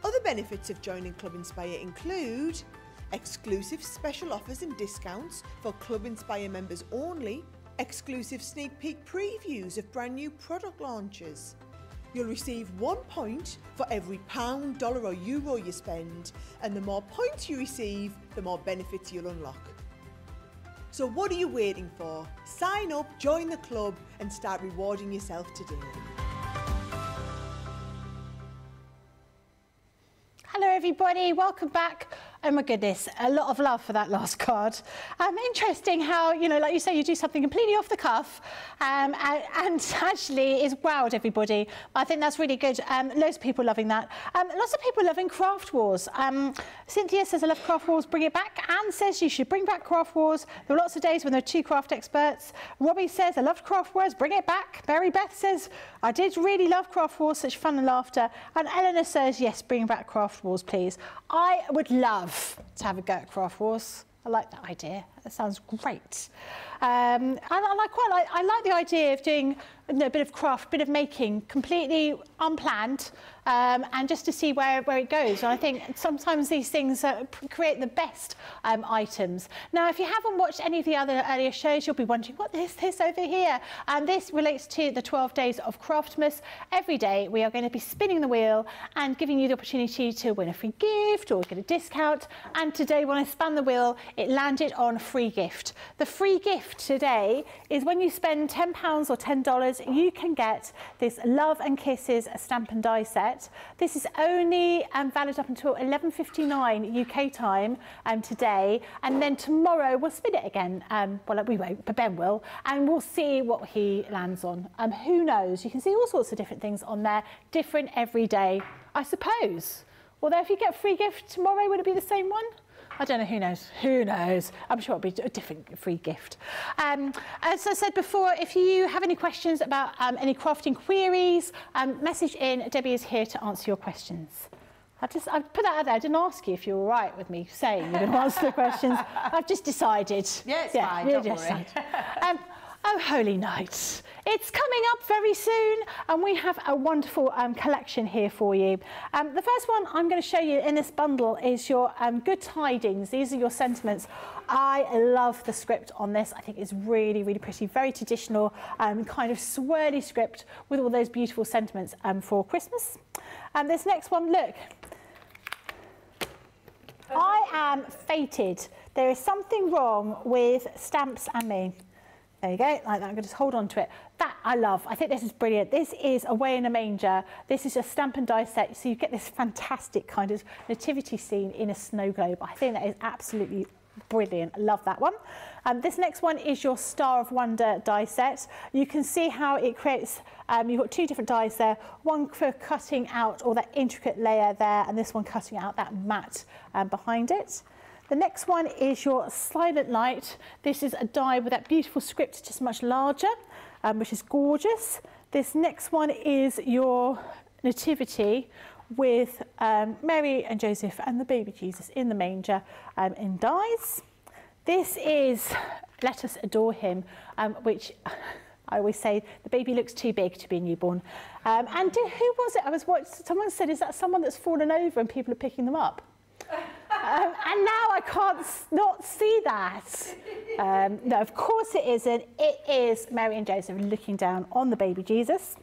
Other benefits of joining Club Inspire include exclusive special offers and discounts for Club Inspire members only, exclusive sneak peek previews of brand new product launches. You'll receive 1 point for every pound, dollar or euro you spend, and the more points you receive, the more benefits you'll unlock. So what are you waiting for? Sign up, join the club and start rewarding yourself today. Hello everybody, welcome back. Oh my goodness, a lot of love for that last card. Interesting how, you know, like you say, you do something completely off the cuff and actually is wowed everybody. I think that's really good. Loads of people loving that. Lots of people loving Craft Wars. Cynthia says, I love Craft Wars, bring it back. Anne says, you should bring back Craft Wars. There were lots of days when there were two craft experts. Robbie says, I loved Craft Wars, bring it back. Mary Beth says, I did really love Craft Wars, such fun and laughter. And Eleanor says, yes, bring back Craft Wars, please. I would love to have a go at Craft Wars. I like that idea. That sounds great. I like the idea of doing a bit of craft, bit of making, completely unplanned, and just to see where it goes. And I think sometimes these things create the best items. Now, if you haven't watched any of the other earlier shows, you'll be wondering, what is this over here? And this relates to the 12 days of Craftmas. Every day, we are going to be spinning the wheel and giving you the opportunity to win a free gift or get a discount. And today, when I spun the wheel, it landed on free gift. The free gift today is when you spend £10 or $10, you can get this Love and Kisses stamp and die set. This is only valid up until 11:59 UK time today, and then tomorrow we'll spin it again. Well, we won't, but Ben will, and we'll see what he lands on. Who knows? You can see all sorts of different things on there, different every day, I suppose. Although if you get a free gift tomorrow, would it be the same one? I don't know, who knows? Who knows? I'm sure it'll be a different free gift. As I said before, if you have any questions about any crafting queries, message in. Debbie is here to answer your questions. I put that out there. I didn't ask you if you were all right with me saying you didn't answer the questions. I've just decided. Yeah, it's fine, don't worry. Oh, holy night. It's coming up very soon, and we have a wonderful collection here for you. The first one I'm going to show you in this bundle is your Good Tidings. These are your sentiments. I love the script on this. I think it's really, really pretty, very traditional, kind of swirly script with all those beautiful sentiments for Christmas. And this next one, look. I am fated. There is something wrong with stamps and me. There you go, like that. I'm going to just hold on to it. That I love. I think this is brilliant. This is Away in a Manger. This is a stamp and die set, so you get this fantastic kind of nativity scene in a snow globe. I think that is absolutely brilliant. I love that one. This next one is your Star of Wonder die set. You can see how it creates, you've got two different dies there, one for cutting out all that intricate layer there, and this one cutting out that matte behind it. The next one is your Silent Light. This is a die with that beautiful script, just much larger, which is gorgeous. This next one is your Nativity with Mary and Joseph and the baby Jesus in the manger in dies. This is Let Us Adore Him, which I always say the baby looks too big to be a newborn. And who was it? Someone said, is that someone that's fallen over and people are picking them up? And now I can't not see that. No, of course it isn't. It is Mary and Joseph looking down on the baby Jesus.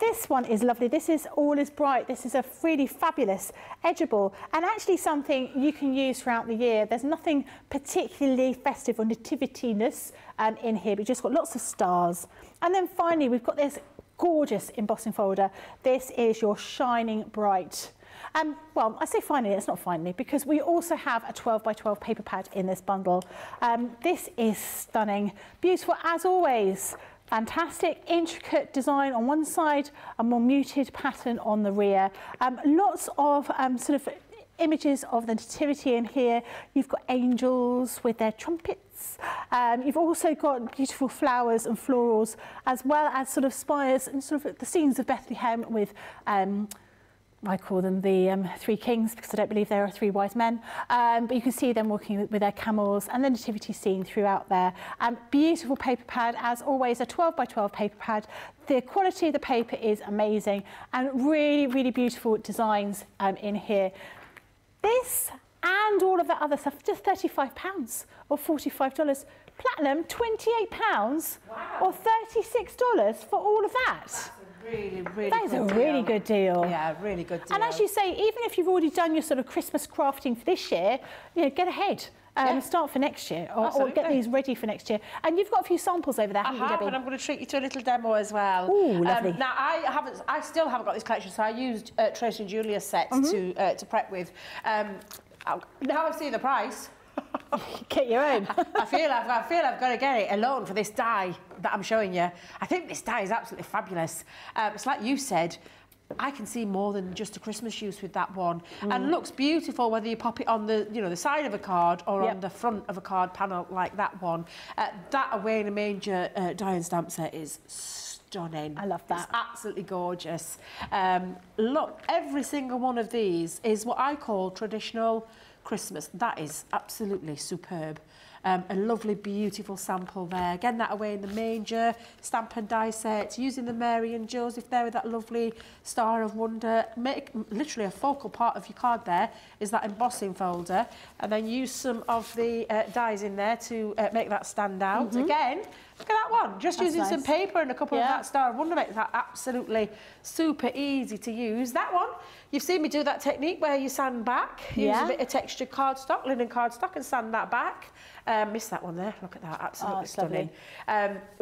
This one is lovely. This is All Is Bright. This is a really fabulous edgible and actually something you can use throughout the year. There's nothing particularly festive or nativity-ness in here, but you've just got lots of stars. And then finally, we've got this gorgeous embossing folder. This is your Shining Bright. Well, I say finally, it's not finally, because we also have a 12 by 12 paper pad in this bundle. This is stunning, beautiful as always, fantastic, intricate design on one side, a more muted pattern on the rear. Lots of sort of images of the nativity in here. You've got angels with their trumpets. You've also got beautiful flowers and florals, as well as sort of spires and sort of the scenes of Bethlehem with I call them the three kings, because I don't believe there are three wise men. But you can see them walking with their camels and the nativity scene throughout there. Beautiful paper pad, as always, a 12 by 12 paper pad. The quality of the paper is amazing, and really, really beautiful designs in here. This and all of that other stuff, just £35 or $45. Platinum, £28 wow. or $36 for all of that. That is a really good deal. Yeah, a really good deal. And as you say, even if you've already done your sort of Christmas crafting for this year, you know, get ahead and start for next year, or get these ready for next year. And you've got a few samples over there, haven't you, Debbie? And I'm going to treat you to a little demo as well. Oh, lovely. Now, I still haven't got this collection, so I used Trace and Julia's set to prep with. Now I've seen the price. Get your own. I feel I've got to get it alone for this die that I'm showing you. I think this die is absolutely fabulous. It's like you said, I can see more than just a Christmas use with that one, and looks beautiful whether you pop it on the, you know, the side of a card or on the front of a card panel like that one. That Away in a Manger die and stamp set is stunning. I love that. It's absolutely gorgeous. Look, every single one of these is what I call traditional Christmas. That is absolutely superb. A lovely, beautiful sample there. Again, that Away in the Manger stamp and die set, using the Mary and Joseph there with that lovely Star of Wonder. Make literally a focal part of your card there is that embossing folder, and then use some of the dies in there to make that stand out. Again, look at that one. Just That's using nice. Some paper and a couple of that Star of Wonder makes that absolutely super easy to use. That one, you've seen me do that technique where you sand back, use a bit of textured cardstock, linen cardstock, and sand that back. Missed that one there. Look at that, absolutely stunning. I've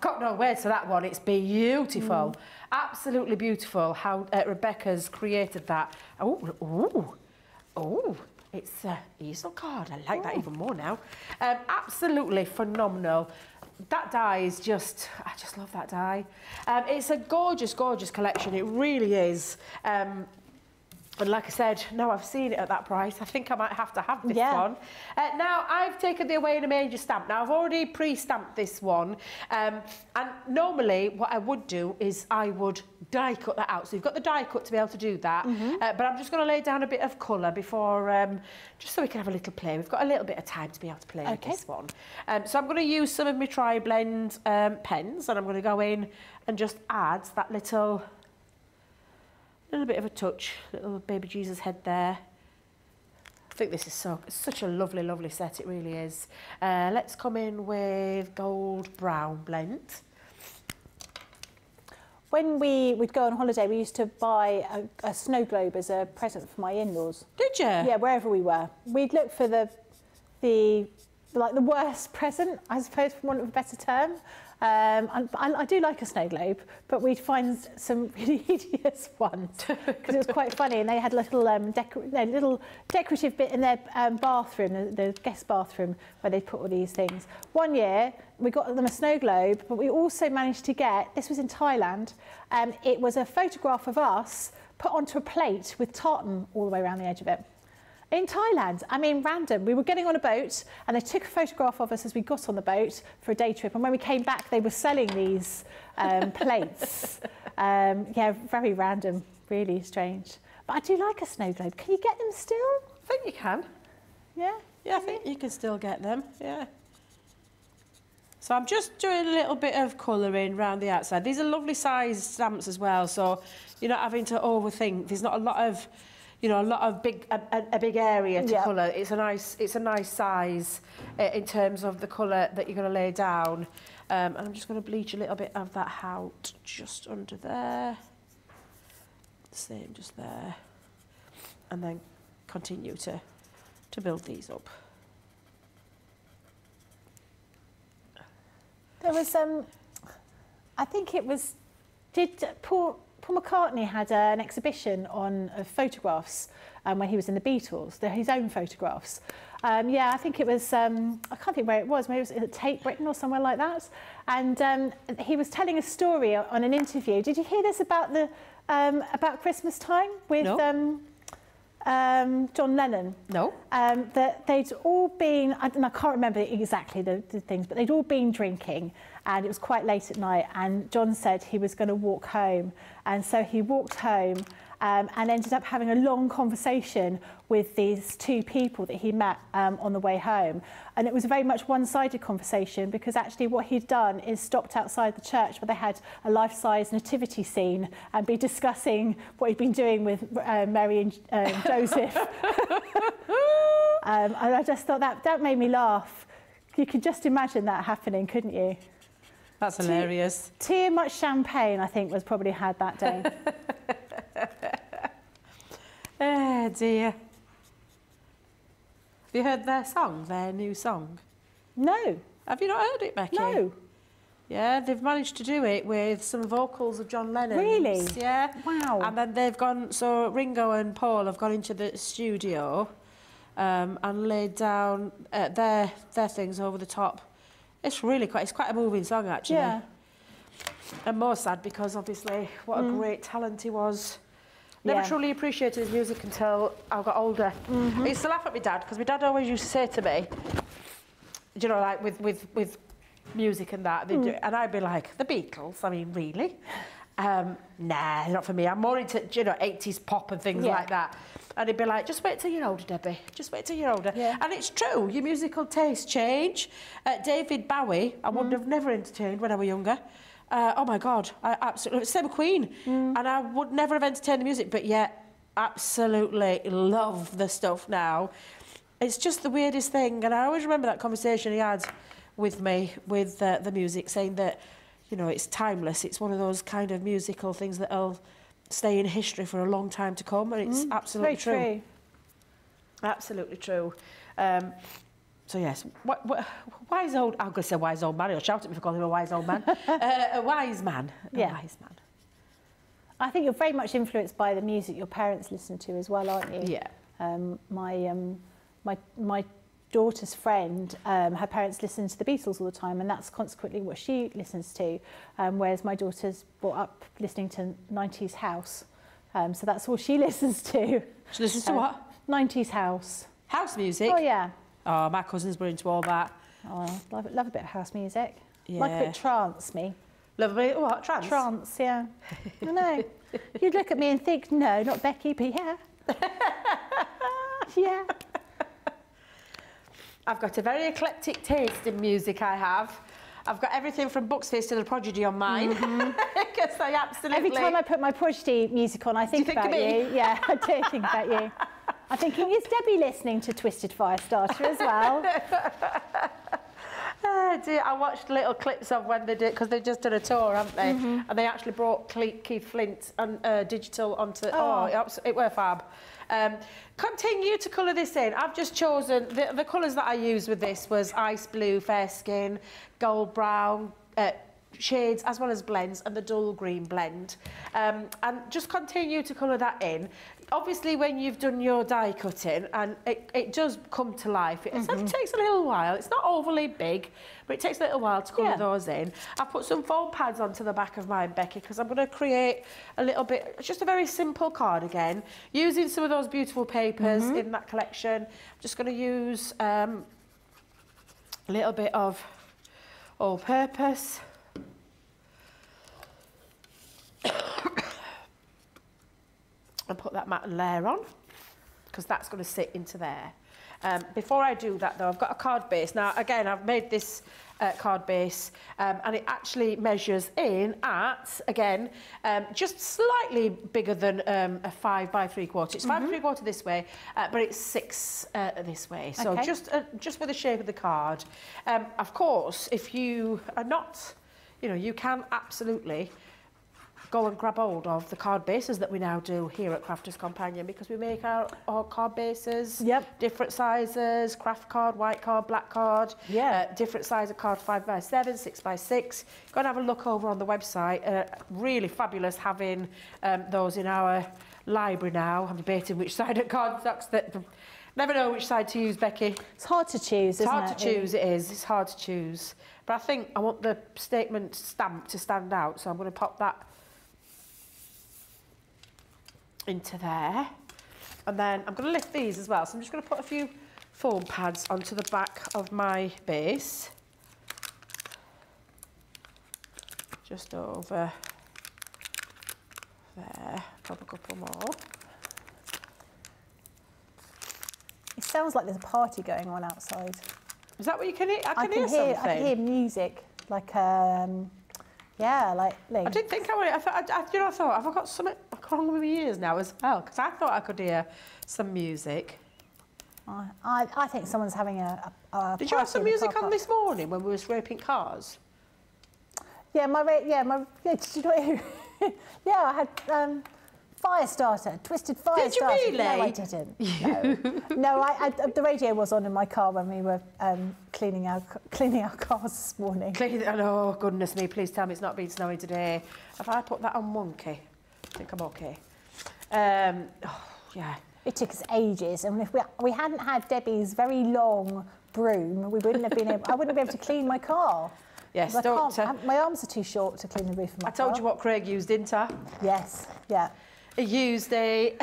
got no words for that one. It's beautiful, absolutely beautiful. How Rebecca's created that. Oh, it's an easel card. I like that even more now. Absolutely phenomenal. That die is just, I just love that die. It's a gorgeous, gorgeous collection. It really is. And like I said, now I've seen it at that price, I think I might have to have this one. Now, I've taken the Away in a Manger stamp. Now, I've already pre-stamped this one. And normally, what I would do is I would die-cut that out. So you've got the die-cut to be able to do that. But I'm just going to lay down a bit of colour before, just so we can have a little play. We've got a little bit of time to be able to play with this one. So I'm going to use some of my tri-blend pens, and I'm going to go in and just add that little... a little bit of a touch, little baby Jesus head there. I think this is such a lovely, lovely set, it really is. Let's come in with gold brown blend. When we would go on holiday, we used to buy a snow globe as a present for my in-laws. Did you? Yeah, wherever we were. We'd look for the worst present, I suppose, for want of a better term. I do like a snow globe, but we'd find some really hideous ones because it was quite funny, and they had little little decorative bit in their bathroom, the guest bathroom, where they put all these things. One year we got them a snow globe, but we also managed to get, this was in Thailand, it was a photograph of us put onto a plate with tartan all the way around the edge of it. In Thailand, I mean, random. We were getting on a boat, and they took a photograph of us as we got on the boat for a day trip. And when we came back, they were selling these plates. Yeah, very random, really strange. But I do like a snow globe. Can you get them still? I think you can. Yeah? Yeah, I think you can still get them, yeah. So I'm just doing a little bit of colouring round the outside. These are lovely sized stamps as well, so you're not having to overthink. There's not a lot of... you know, a big area to colour. It's a nice size in terms of the colour that you're going to lay down. And I'm just going to bleach a little bit of that out just under there. Same just there. And then continue to build these up. There was I think it was, Paul McCartney had an exhibition on photographs when he was in the Beatles, his own photographs. Yeah, I think it was, I can't think where it was, maybe it was at Tate Britain or somewhere like that. And he was telling a story on an interview. Did you hear this about Christmas time with... No. John Lennon. No. That they'd all been, and I can't remember exactly the things, but they'd all been drinking, and it was quite late at night, and John said he was going to walk home, and so he walked home and ended up having a long conversation with these two people that he met on the way home. And it was a very much one-sided conversation, because actually what he'd done is stopped outside the church where they had a life-size nativity scene and be discussing what he'd been doing with Mary and Joseph. And I just thought that made me laugh. You could just imagine that happening, couldn't you? That's hilarious. Too much champagne, I think, was probably had that day. Oh dear. Have you heard their song, their new song? No. Have you not heard it, Becky? No. Yeah, they've managed to do it with some vocals of John Lennon. Really? Yeah. Wow. And then they've gone, so Ringo and Paul have gone into the studio and laid down their things over the top. It's really quite, it's quite a moving song, actually. Yeah. And more sad, because obviously what a great talent he was. Never truly appreciated his music until I got older. Mm-hmm. I used to laugh at my dad, because my dad always used to say to me, you know, like with music and that, and I'd be like, the Beatles, I mean, really? Nah, not for me. I'm more into, you know, 80s pop and things like that. And he'd be like, just wait till you're older, Debbie. Just wait till you're older. Yeah. And it's true, your musical tastes change. David Bowie, I would have never entertained when I were younger. Oh my God, I absolutely, same with Queen, and I would never have entertained the music, but yet absolutely love the stuff now. It's just the weirdest thing, and I always remember that conversation he had with me with the music, saying that, you know, it's timeless, it's one of those kind of musical things that'll stay in history for a long time to come, and it's absolutely true. Absolutely true. So yes, wise old, I'm going to say wise old man, he'll shout at me for calling him a wise old man. A wise man, a wise man. I think you're very much influenced by the music your parents listen to as well, aren't you? Yeah. My daughter's friend, her parents listened to the Beatles all the time, and that's consequently what she listens to, whereas my daughter's brought up listening to 90s house, so that's all she listens to. She listens to what? 90s house. House music? Oh, yeah. Oh, my cousins were into all that. Oh, love a bit of house music. Yeah. Like a bit of trance, me. Love a bit of what? Trance? Trance, yeah. I know. You'd look at me and think, no, not Becky, but yeah. Yeah. I've got a very eclectic taste in music, I have. I've got everything from Buxfizz to the Prodigy on mine. Because I absolutely... Every time I put my Prodigy music on, I think about you. Yeah, I do think about you. I'm thinking, is Debbie listening to Twisted Firestarter as well? Oh dear, I watched little clips of when they did, because they just did a tour, haven't they? And they actually brought Keith Flint and Digital onto... it were fab. Continue to colour this in. I've just chosen... The colours that I used with this was ice blue, fair skin, gold brown, shades as well as blends, and the dull green blend. And just continue to colour that in. Obviously, when you've done your die cutting, and it does come to life, it takes a little while. It's not overly big, but it takes a little while to colour those in. I've put some foam pads onto the back of mine, Becky, because I'm going to create a little bit, just a very simple card again, using some of those beautiful papers in that collection. I'm just going to use a little bit of all-purpose. And put that matte layer on, because that's going to sit into there. Before I do that, though, I've got a card base. Now, again, I've made this card base, and it actually measures in at, again, just slightly bigger than a 5 by 3/4. It's 5 3/4 this way, but it's 6 this way. So just with the shape of the card. Of course, if you are not, you know, you can absolutely go and grab hold of the card bases that we now do here at Crafters Companion, because we make our card bases, different sizes, craft card, white card, black card, different size of card, 5 by 7, 6 by 6. Go and have a look over on the website. Really fabulous having those in our library now. I'm debating which side of card stocks that... Never know which side to use, Becky. It's hard to choose, isn't it? It's hard to choose, it is. It's hard to choose. But I think I want the statement stamp to stand out, so I'm going to pop that into there. And then I'm going to lift these as well. So I'm just going to put a few foam pads onto the back of my base. Just over there, grab a couple more. It sounds like there's a party going on outside. Is that what you can hear? I can hear something. I can hear music, like, yeah, like... I didn't think I would. I thought, have I got something wrong with my ears now as well? Because I thought I could hear some music. I think someone's having a party. Did you have some music on this morning when we were scraping cars? Yeah, I had Firestarter, Twisted Firestarter. Did you really? No, I didn't. No, no. The radio was on in my car when we were cleaning our cars this morning. Oh goodness me! Please tell me it's not been snowy today. Have I put that on monkey? I think I'm okay. Yeah. It took us ages, and if we hadn't had Debbie's very long broom, we wouldn't have been able. I wouldn't be able to clean my car. Yes, my arms are too short to clean the roof of my car. I told you what Craig used, didn't I? Yes, yeah. He used a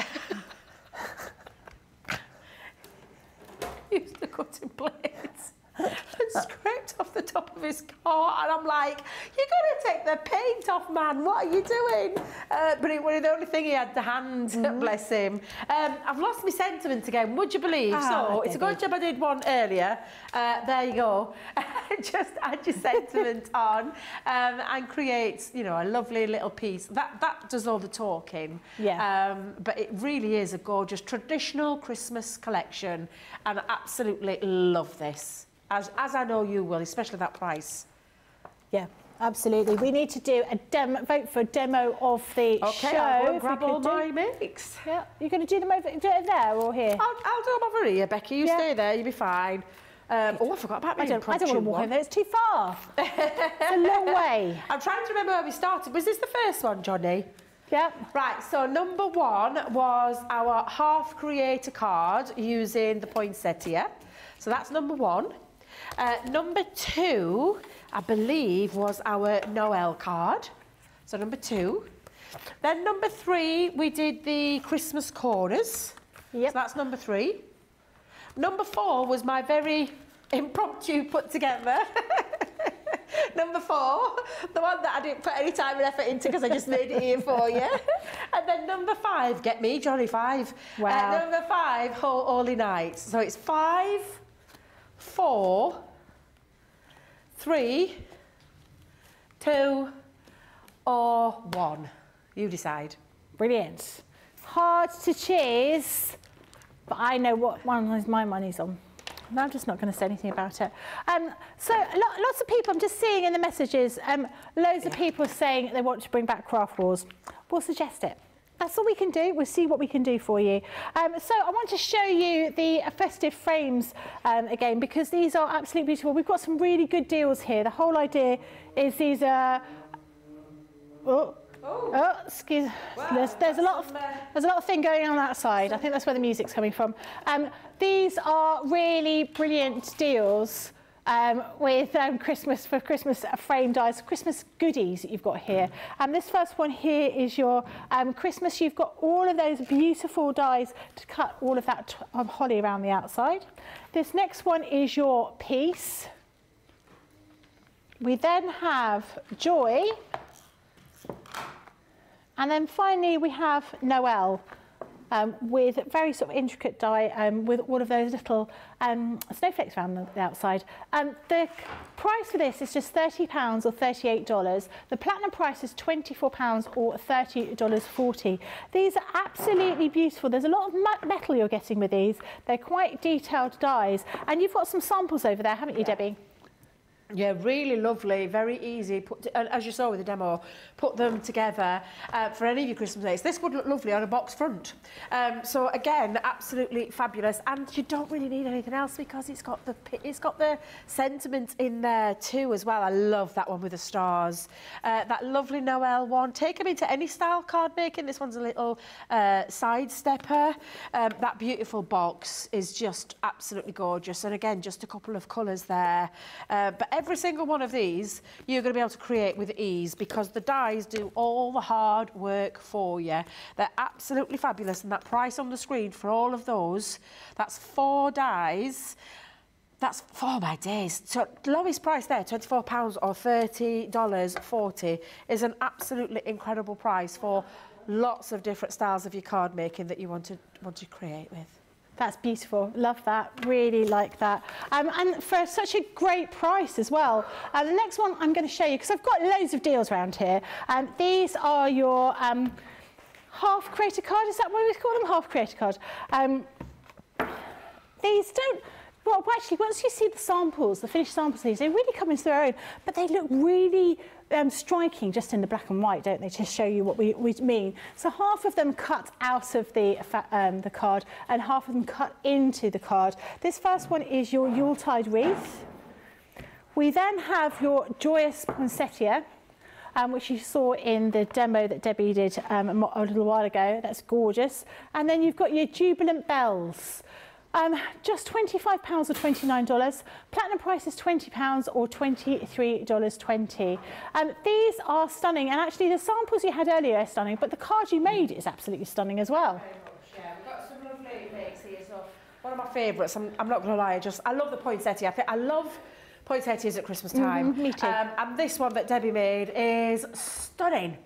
cutting blades and scraped off the top of his car, and I'm like, you're going to take the paint off, man, what are you doing? But it was the only thing he had to hand, bless him. I've lost my sentiment again, would you believe? So, it's a good job I did one earlier. There you go. Just add your sentiment on and create, you know, a lovely little piece. That does all the talking. Yeah. But it really is a gorgeous traditional Christmas collection, and I absolutely love this. As I know you will, especially that price. Yeah, absolutely. We need to do a demo, vote for a demo of the show. Okay, I'll go grab all my mix. Yeah, you're going to do them over there or here? I'll do them over here, Becky. You stay there, you'll be fine. Oh, I forgot about my impromptu one. I don't want to walk over there, it's too far. It's a long way. I'm trying to remember where we started. Was this the first one, Johnny? Yep. Right, so number one was our half creator card using the poinsettia. So that's number one. Number two, I believe, was our Noel card. So number two. Then number three, we did the Christmas corners. Yep. So that's number three. Number four was my very impromptu put together. Number four, the one that I didn't put any time and effort into because I just made it here for you. And then number five, get me, Johnny, five. Wow. Number five, Holy Night. So it's 5, 4, 3, 2, or 1. You decide. Brilliant. Hard to choose, but I know what one my money's on. And I'm just not going to say anything about it. So lots of people, I'm just seeing in the messages, loads of people saying they want to bring back Craft Wars. We'll suggest it. That's all we can do. We'll see what we can do for you. So I want to show you the festive frames again, because these are absolutely beautiful. We've got some really good deals here. The whole idea is these are... Oh, excuse. Wow, there's a lot of thing going on outside. I think that's where the music's coming from. These are really brilliant deals with Christmas framed eyes, Christmas goodies that you've got here. And this first one here is your Christmas. You've got all of those beautiful dies to cut all of that holly around the outside. This next one is your peace. We then have joy. And then finally we have Noel with very sort of intricate die with all of those little snowflakes around the outside. The price for this is just £30 or $38. The platinum price is £24 or $30.40. These are absolutely beautiful. There's a lot of metal you're getting with these. They're quite detailed dies. And you've got some samples over there, haven't you, Debbie? Yeah, really lovely, very easy. As you saw with the demo, put them together for any of your Christmas dates. This would look lovely on a box front. So again, absolutely fabulous, and you don't really need anything else because it's got the sentiment in there too as well. I love that one with the stars. That lovely Noel one. Take them into any style card making. This one's a little side stepper. That beautiful box is just absolutely gorgeous, and again, just a couple of colours there. But every single one of these you're going to be able to create with ease because the dies do all the hard work for you. They're absolutely fabulous, and that price on the screen for all of those, that's 4 dies. That's 4 my days. So the lowest price there, £24 or $30.40, is an absolutely incredible price for lots of different styles of your card making that you want to create with. That's beautiful. Love that. Really like that. And for such a great price as well. The next one I'm going to show you, because I've got loads of deals around here. These are your half creator card. Is that what we call them? Half creator card. These don't... Well, actually, once you see the samples, the finished samples, these, they really come into their own, but they look really striking just in the black and white, don't they, to show you what we mean. So half of them cut out of the card and half of them cut into the card. This first one is your Yuletide wreath. We then have your Joyous Poinsettia, which you saw in the demo that Debbie did a little while ago. That's gorgeous. And then you've got your Jubilant Bells. Just £25 or $29. Platinum price is £20 or $23.20. These are stunning, and actually the samples you had earlier are stunning, but the card you made is absolutely stunning as well. Very much, yeah. We've got some lovely mix here. So one of my favourites, I'm not going to lie, I love the poinsettia. I love poinsettias at Christmas time. Me too. And this one that Debbie made is stunning.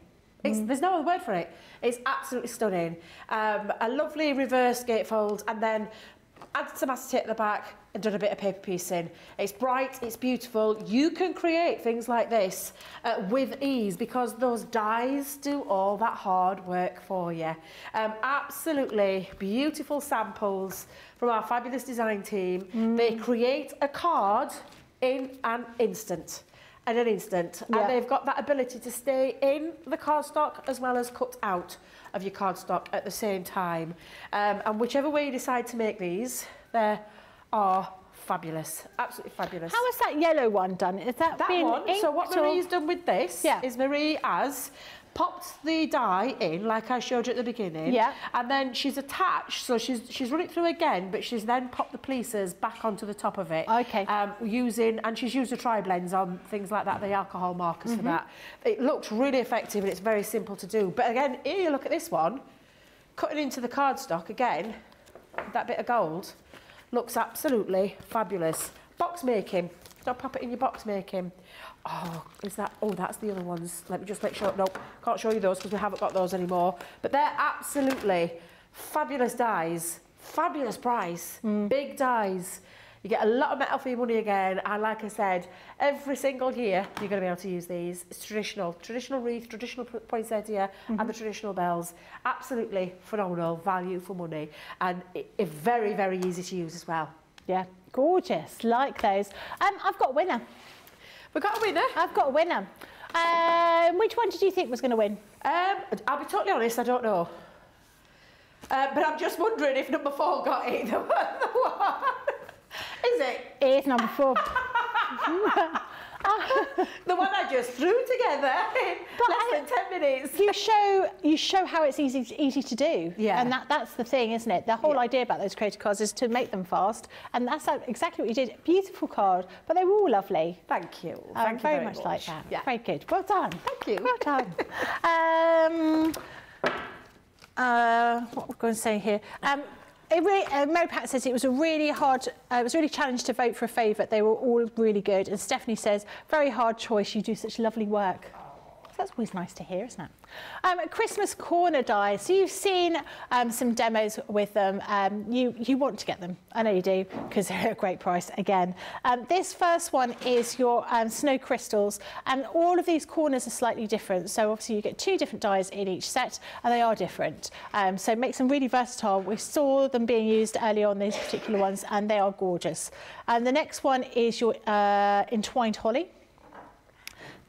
There's no other word for it. It's absolutely stunning. A lovely reverse gatefold, and then add some acetate at the back and done a bit of paper piecing. It's bright, it's beautiful. You can create things like this with ease because those dies do all that hard work for you. Absolutely beautiful samples from our fabulous design team. They create a card in an instant. Yeah. And they've got that ability to stay in the cardstock as well as cut out of your cardstock at the same time. And whichever way you decide to make these, they are fabulous, absolutely fabulous. How is that yellow one done? Is that been inked? So what Marie's done with this is Marie has popped the die in, like I showed you at the beginning, and then she's attached, so she's run it through again, but she's then popped the pleaces back onto the top of it. Okay. And she's used a tri-blends on things like that, the alcohol markers for that. It looks really effective and it's very simple to do. But again, here you look at this one, cutting into the cardstock again, that bit of gold, looks absolutely fabulous. Box making. Don't pop it in your box making. Oh, is that... Oh, that's the other ones. Let me just make sure... No, can't show you those because we haven't got those anymore. But they're absolutely fabulous dies. Fabulous price. Big dies. You get a lot of metal for your money again. And like I said, every single year, you're going to be able to use these. It's traditional. Traditional wreath, traditional poinsettia, and the traditional bells. Absolutely phenomenal value for money. And it's very, very easy to use as well. Yeah. Gorgeous, like those. I've got a winner. We've got a winner? I've got a winner. Which one did you think was going to win? I'll be totally honest, I don't know. But I'm just wondering if number 4 got it. Is it? It's number 4. The one I just threw together in less than 10 minutes. You show how it's easy to do, and that's the thing, isn't it? The whole idea about those creator cards is to make them fast, and that's exactly what you did. Beautiful card, but they were all lovely. Thank you. Thank you very much. Like that. Yeah. Very good. Well done. Thank you. Well done. What we're going to say here. Mary Pat says it was a really hard, it was really challenging to vote for a favourite. They were all really good. And Stephanie says, very hard choice. You do such lovely work. So that's always nice to hear, isn't it? Christmas corner dies. So you've seen some demos with them. You want to get them. I know you do, because they're a great price again. This first one is your snow crystals. And all of these corners are slightly different. So obviously you get 2 different dies in each set, and they are different. So it makes them really versatile. We saw them being used earlier on, these particular ones, and they are gorgeous. And the next one is your entwined holly.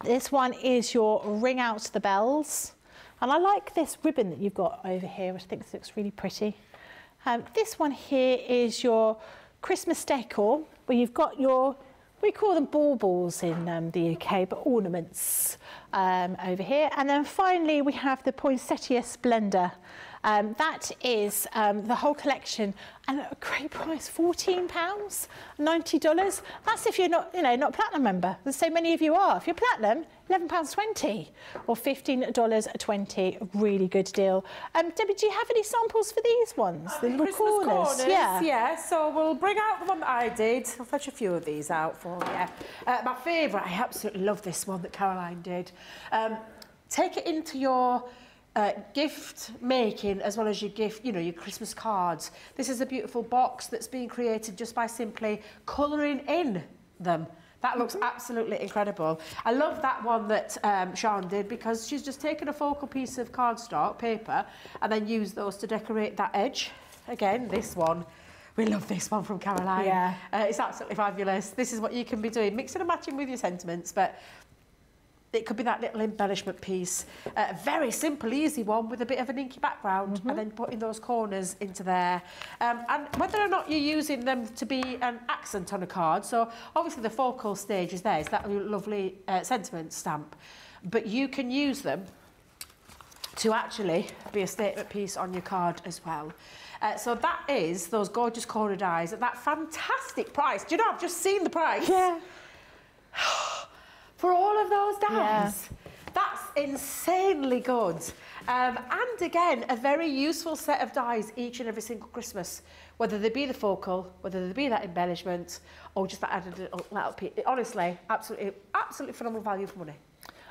This one is your Ring Out the Bells. And I like this ribbon that you've got over here, which I think looks really pretty. This one here is your Christmas decor, where you've got your, we call them baubles in the UK, but ornaments over here. And then finally, we have the Poinsettia Splendour. That is the whole collection, and at a great price, £14, $90. That's if you're not, you know, not a platinum member. There's so many of you are. If you're platinum, £11.20 or $15.20. Really good deal. Debbie, do you have any samples for these ones? The little corners. Yeah. So we'll bring out the one that I did. I'll fetch a few of these out for you. My favourite. I absolutely love this one that Caroline did. Take it into your gift making as well as your gift, you know, your Christmas cards. This is a beautiful box that's being created just by simply colouring in them. That looks absolutely incredible. I love that one that Sian did, because she's just taken a focal piece of cardstock paper and then used those to decorate that edge. Again, this one. We love this one from Caroline. Yeah. It's absolutely fabulous. This is what you can be doing, mixing and matching with your sentiments, but it could be that little embellishment piece. A very simple, easy one with a bit of an inky background, and then putting those corners into there. And whether or not you're using them to be an accent on a card, so obviously the focal stage is there, it's that lovely sentiment stamp, but you can use them to actually be a statement piece on your card as well. So that is those gorgeous corner dies at that fantastic price. Do you know, I've just seen the price. Yeah. For all of those dies. Yeah. That's insanely good. And again, a very useful set of dies each and every single Christmas, whether they be the focal, whether they be that embellishment, or just that added little piece. Honestly, absolutely phenomenal value for money.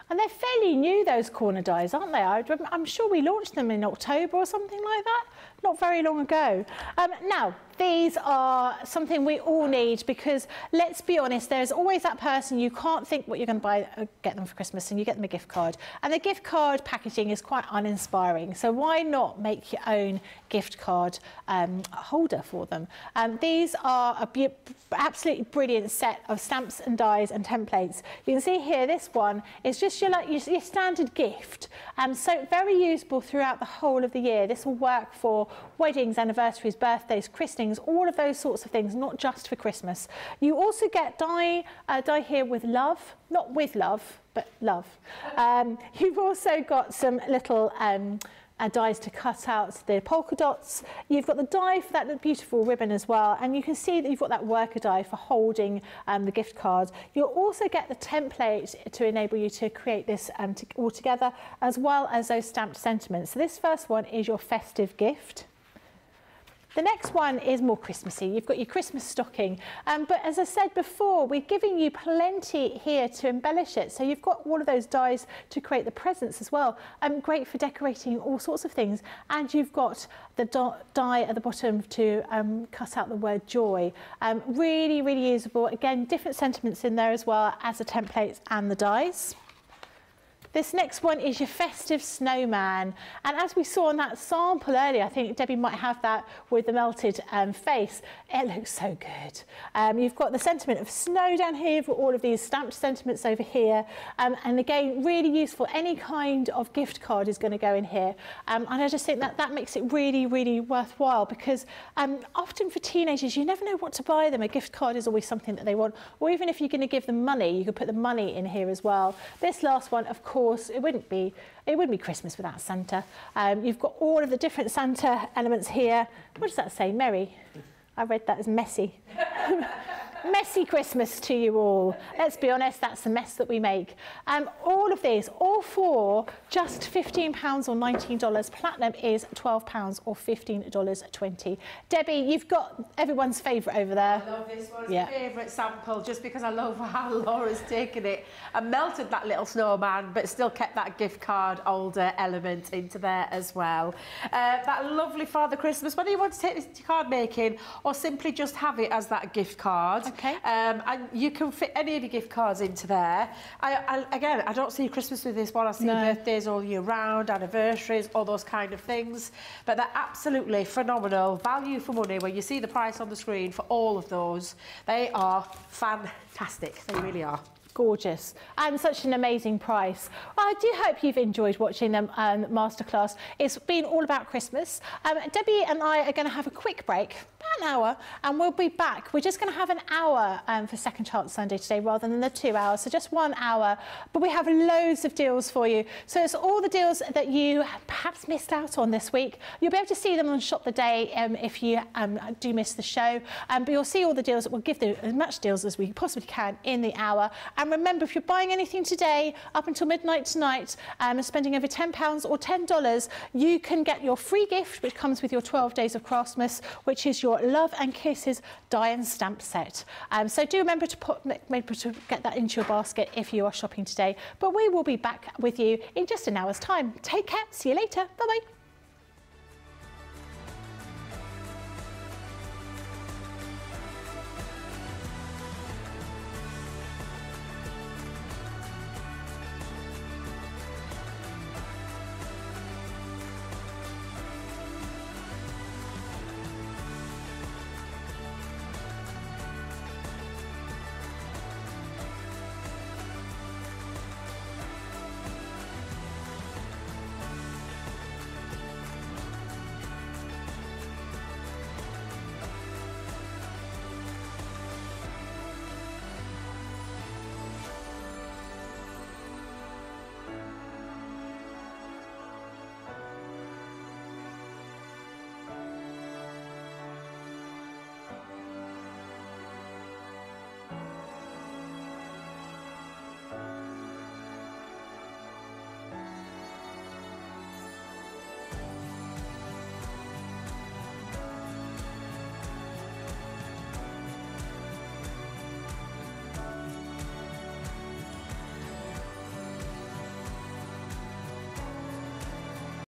And they're fairly new, those corner dies, aren't they? I'm sure we launched them in October or something like that, not very long ago. Now, these are something we all need, because let's be honest, there's always that person you can't think what you're going to buy, get them for Christmas, and you get them a gift card. And the gift card packaging is quite uninspiring, so why not make your own gift card holder for them? These are an absolutely brilliant set of stamps and dies and templates. You can see here, this one is just your standard gift, so very usable throughout the whole of the year. This will work for weddings, anniversaries, birthdays, christenings, all of those sorts of things, not just for Christmas. You also get die here with love, not with love, but love. You've also got some little dies to cut out the polka dots. You've got the die for that beautiful ribbon as well, and you can see that you've got that worker die for holding the gift card. You'll also get the template to enable you to create this all together, as well as those stamped sentiments. So this first one is your festive gift. The next one is more Christmassy. You've got your Christmas stocking. But as I said before, we're giving you plenty here to embellish it. So you've got all of those dies to create the presents as well. Great for decorating all sorts of things. And you've got the die at the bottom to cut out the word joy. Really, really usable. Again, different sentiments in there as well as the templates and the dies. This next one is your festive snowman. And as we saw in that sample earlier, I think Debbie might have that with the melted face. It looks so good. You've got the sentiment of snow down here. You've got all of these stamped sentiments over here. And again, really useful. Any kind of gift card is going to go in here. And I just think that that makes it really, really worthwhile, because often for teenagers, you never know what to buy them. A gift card is always something that they want. Or even if you're going to give them money, you could put the money in here as well. This last one, of course, it wouldn't be Christmas without Santa. You've got all of the different Santa elements here. What does that say? Merry? I read that as messy. Messy Christmas to you all. Let's be honest, that's the mess that we make. All of these, all four, just £15 or $19. Platinum is £12 or $15.20. Debbie, you've got everyone's favourite over there. I love this one. It's my favourite sample, just because I love how Laura's taken it and melted that little snowman, but still kept that gift card holder element into there as well. That lovely Father Christmas, whether you want to take this to card making or simply just have it as that gift card. Okay. And you can fit any of your gift cards into there. Again, I don't see Christmas with this one. I see birthdays all year round, anniversaries, all those kind of things. But they're absolutely phenomenal value for money. When you see the price on the screen for all of those, they are fantastic. They really are. gorgeous and such an amazing price. I do hope you've enjoyed watching the masterclass. It's been all about Christmas. Debbie and I are going to have a quick break, about an hour, and we'll be back. We're just going to have an hour for Second Chance Sunday today rather than the 2 hours, so just 1 hour. But we have loads of deals for you. So it's all the deals that you perhaps missed out on this week. You'll be able to see them on Shop the Day if you do miss the show. But you'll see all the deals. We'll give them as much deals as we possibly can in the hour. And remember, if you're buying anything today up until midnight tonight and spending over £10 or $10, you can get your free gift, which comes with your 12 days of Christmas, which is your Love and Kisses die and stamp set. So do remember to get that into your basket if you are shopping today. But we will be back with you in just an hour's time. Take care. See you later. Bye-bye.